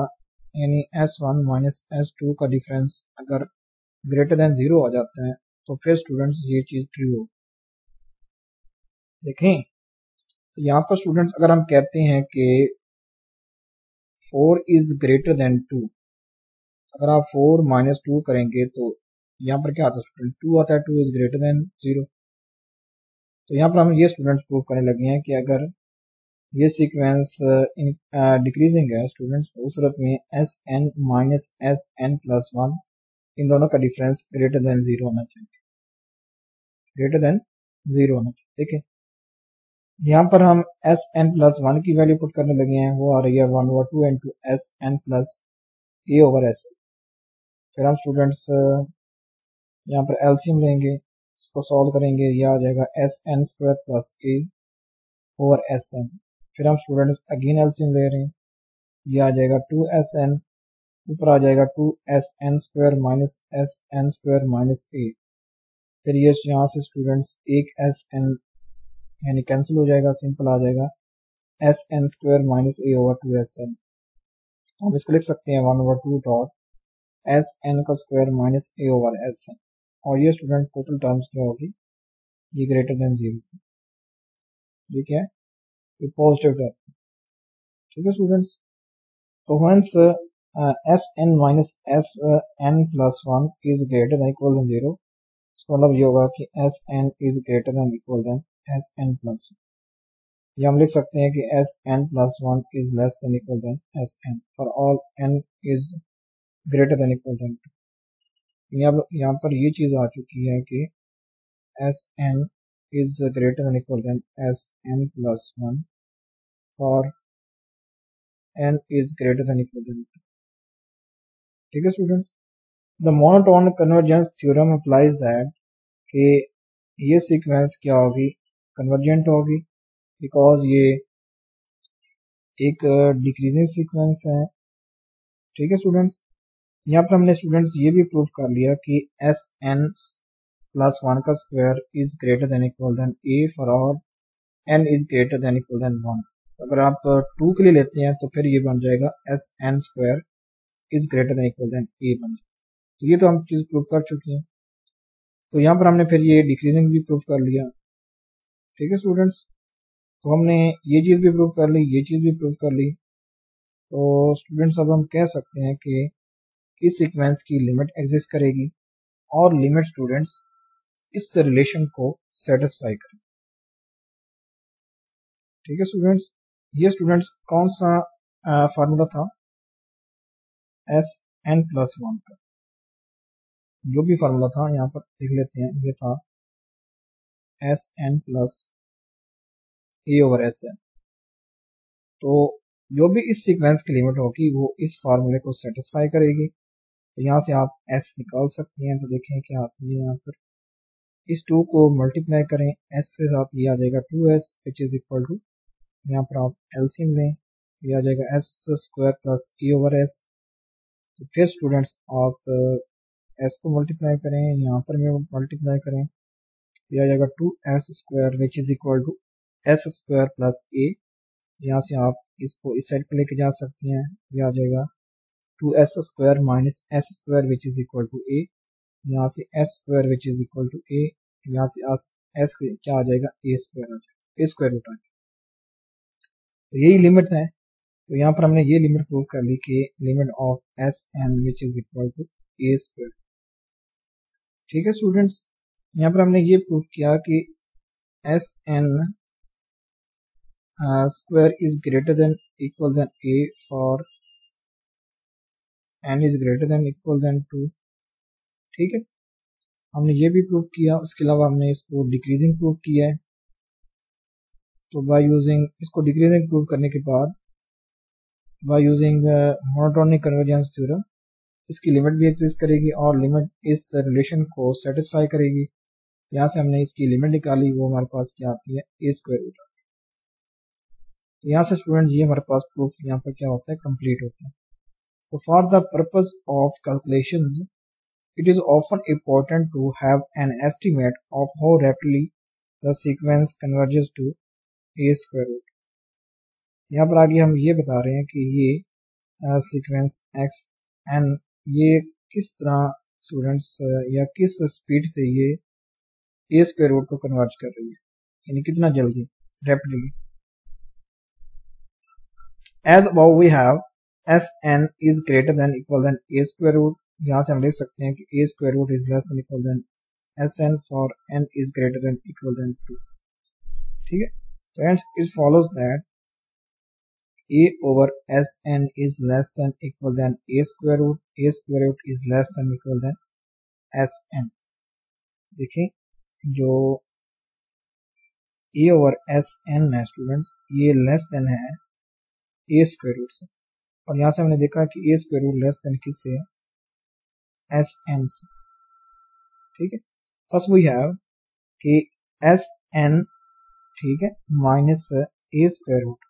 यानी S one minus S two का डिफरेंस अगर ग्रेटर देन जीरो हो जाता है तो फिर स्टूडेंट्स ये चीज ट्रू होगी. देखें तो यहाँ पर स्टूडेंट्स अगर हम कहते हैं कि four is greater than two, अगर आप फोर माइनस टू करेंगे तो यहाँ पर क्या आता है स्टूडेंट, टू आता है, two is greater than zero. तो यहाँ पर हम ये स्टूडेंट्स प्रूव करने लगे हैं कि अगर ये सीक्वेंस डिक्रीजिंग है स्टूडेंट्स तो उस सूरत में S N minus S N plus one इन दोनों का डिफरेंस ग्रेटर देन जीरो होना चाहिए, ग्रेटर देन जीरो होना चाहिए. ठीक है, यहाँ पर हम एस एन प्लस वन की वैल्यू पुट करने लगे हैं, वो आ रही है one over two into S N plus A over S. फिर हम स्टूडेंट्स यहाँ पर एलसीएम लेंगे, इसको सॉल्व करेंगे, यह आ जाएगा S N square plus A over S N. फिर हम स्टूडेंट्स अगेन एलसीएम ले रहे हैं, ये आ जाएगा टू एस एन, ऊपर आ जाएगा two S N square minus S N square minus A. फिर ये यहाँ से स्टूडेंट्स एक एस एन यानी कैंसिल हो जाएगा, सिंपल आ जाएगा S N square minus A over two S N. हम इसको लिख सकते हैं one over two dot S N का square minus A over S N. और ये स्टूडेंट टोटल टर्म्स क्या होगी, ये ग्रेटर देन जीरो. ये क्या है, ये पॉजिटिव टर्म. ठीक है स्टूडेंट्स, तो hence S N minus S N plus one is greater than equal than zero. इसका मतलब ये होगा कि S N is greater than equal than S N plus one. ये हम लिख सकते हैं कि S N plus one is less than equal than S N for all N is greater than equal than two. यहाँ पर ये चीज आ चुकी है कि S N is greater than equal than S N plus one for N is greater than equal than two. ठीक है students, the monotone convergence theorem applies that कि ये सीक्वेंस क्या होगी, कन्वर्जेंट होगी, बिकॉज ये एक डिक्रीजिंग सीक्वेंस है. ठीक है स्टूडेंट्स, यहाँ पर हमने स्टूडेंट्स ये भी प्रूव कर लिया कि एस एन प्लस वन का square is greater than equal than A for all N is greater than equal than one. तो अगर आप टू के लिए लेते हैं तो फिर ये बन जाएगा S N square is greater than equal than A बन जाएगा. तो ये तो हम चीज प्रूव कर चुके हैं. तो यहाँ पर हमने फिर ये डिक्रीजिंग भी प्रूव कर लिया. ठीक है स्टूडेंट्स, तो हमने ये चीज़ भी प्रूव कर ली, ये चीज़ भी प्रूव कर ली. तो स्टूडेंट्स अब हम कह सकते हैं कि इस सीक्वेंस की लिमिट एग्जिस्ट करेगी. और लिमिट स्टूडेंट्स इस रिलेशन को सेटिस्फाई करें। ठीक है स्टूडेंट्स, ये स्टूडेंट्स कौन सा फार्मूला था, एस एन प्लस वन का जो भी फार्मूला था यहाँ पर लिख लेते हैं। ये था S N plus A over S N. तो जो भी इस सीक्वेंस की लिमिट होगी वो इस फार्मूले को सेटिस्फाई करेगी। तो यहाँ से आप एस निकाल सकते हैं। तो देखें कि आप ये यहाँ पर इस टू को मल्टीप्लाई करें एस के साथ, ये आ जाएगा two S which is equal to, यहाँ पर आप एलसीएम लें तो ये आ जाएगा S square plus A over S. तो फिर स्टूडेंट्स आप एस को मल्टीप्लाई करें, यहाँ पर मैं मल्टीप्लाई करें तो यह आ जाएगा two S square which is equal to S square plus A. यहाँ से आप इसको इस साइड पर लेके जा सकते हैं, यह आ जाएगा two S square minus S square which is equal to A. यहाँ से S square which is equal to A, यहाँ से एस क्या आ जाएगा A square, A square root आ जाएगा। यही लिमिट है। तो यहाँ पर हमने ये लिमिट प्रूव कर ली कि limit of S N which is equal to A square. ठीक है स्टूडेंट्स, यहाँ पर हमने ये प्रूव किया कि S N square is greater than equal than A for N is greater than equal than two. ठीक है, हमने ये भी प्रूफ किया। उसके अलावा हमने इसको डिक्रीजिंग प्रूफ किया है। तो बाय यूजिंग इसको डिक्रीजिंग प्रूफ करने के बाद by using monotonic convergence theorem इसकी लिमिट भी एग्जिस्ट करेगी और लिमिट इस रिलेशन को सेटिस्फाई करेगी। यहाँ से हमने इसकी लिमिट निकाली, वो हमारे पास क्या आती है ए स्क्वायर रूट आती है। तो यहाँ से स्टूडेंट ये हमारे पास प्रूफ यहाँ पर क्या होता है, कंप्लीट होता है। तो for the purpose of calculations it is often important to have an estimate of how rapidly the sequence converges to a square root। यहाँ पर आगे हम ये बता रहे हैं कि ये सीक्वेंस एक्स एन ये किस तरह स्टूडेंट्स या किस स्पीड से ये ए स्क्वायर रूट को कन्वर्ज कर रही है, यानी कितना जल्दी, rapidly. As above we have S N is greater than equal than A square root. यहाँ से हम देख सकते हैं कि a square root is less than equal than sn for n is greater than equal than two. ठीक है, तो hence it follows that a over sn is less than equal than a square root, a square root is less than equal than sn। देखिए जो a over sn है students ये less than है a square root से, और यहाँ से हमने देखा कि a square root less than किससे है, एस एन से। ठीक है, थस वी हैव कि एस एन ठीक है माइनस ए स्क्वायर रूट।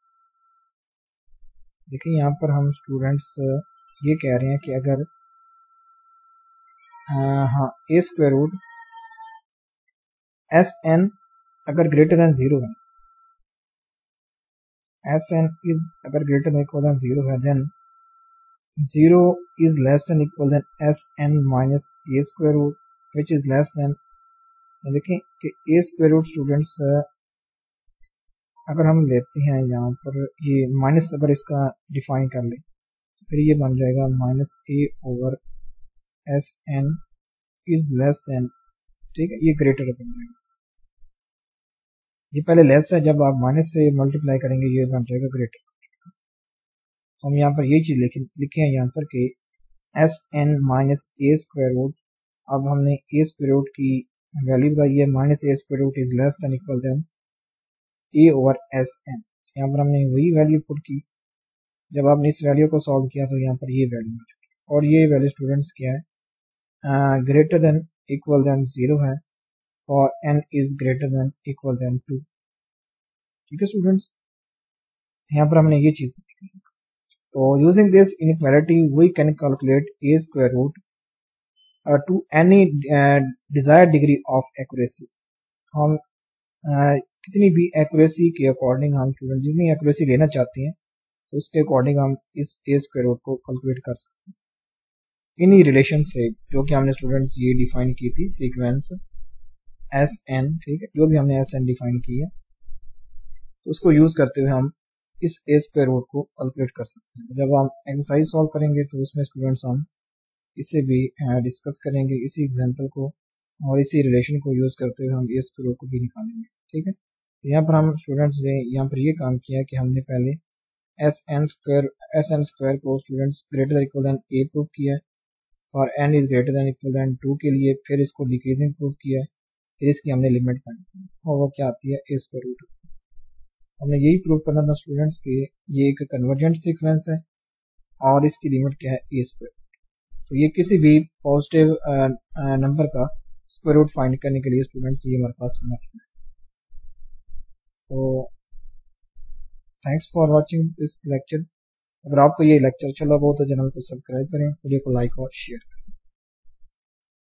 देखिए यहाँ पर हम स्टूडेंट्स ये कह रहे हैं कि अगर आ, हाँ A square root S N अगर ग्रेटर देन जीरो है, एस एन इज अगर greater than equal than zero है, then zero is less than equal than sn minus a square root which is less than। देखें कि a square root students अगर हम लेते हैं यहाँ पर ये माइनस अगर इसका डिफाइन कर ले तो फिर ये बन जाएगा minus a over sn is less than। ठीक है, ये ग्रेटर बन जाएगा, ये पहले लेस है, जब आप माइनस से मल्टीप्लाई करेंगे ये बन जाएगा ग्रेटर। हम यहाँ पर ये चीज लिखे लिखे हैं यहाँ पर कि S N minus A square root. अब हमने ए स्क्वायर रूट की वैल्यू बताई है, minus A square root is less than equal than A over S N. यहाँ पर हमने वही वैल्यू पुट की, जब आपने इस वैल्यू को सॉल्व किया तो यहाँ पर ये वैल्यू आ चुकी, और ये वैल्यू स्टूडेंट्स क्या है, greater than equal than zero है और N is greater than equal than two. ठीक है स्टूडेंट्स, यहाँ पर हमने ये चीज देखी। So using this inequality, we can calculate a square root uh, to any uh, desired degree of accuracy। हम uh, कितनी भी accuracy के according हम स्टूडेंट जितनी accuracy लेना चाहते हैं तो उसके according हम इस a square root को calculate कर सकते हैं इन्हीं relation से जो कि हमने स्टूडेंट्स ये define की थी sequence sn। ठीक है, जो भी हमने sn define की है तो उसको use करते हुए हम इस ए स्क्वायर रूट को कैलकुलेट कर सकते हैं। जब हम एक्सरसाइज सॉल्व करेंगे तो उसमें स्टूडेंट्स हम इसे भी डिस्कस करेंगे, इसी एग्जाम्पल को और इसी रिलेशन को यूज़ करते हुए हम ए स्क्वायर को भी निकालेंगे। ठीक है, तो यहाँ पर हम स्टूडेंट्स ने यहाँ पर ये काम किया कि हमने पहले S N square S N square को students greater than equal than A proof किया और N is greater than equal than two के लिए, फिर इसको डिक्रीजिंग प्रूफ किया, फिर इसकी हमने लिमिट फाइंड की और वो क्या आती है ए स्क्वायर रूट। हमने यही प्रूफ करना था स्टूडेंट्स के ये एक कन्वर्जेंट सीक्वेंस है और इसकी लिमिट क्या है ए स्क्वायर। तो ये किसी भी पॉजिटिव नंबर का स्क्वायर रूट फाइंड करने के लिए स्टूडेंट्स ये हमारे पास मेथड है। तो thanks for watching this lecture. अगर आपको ये लेक्चर अच्छा लगा हो तो चैनल को सब्सक्राइब करें, वीडियो को लाइक और शेयर करें।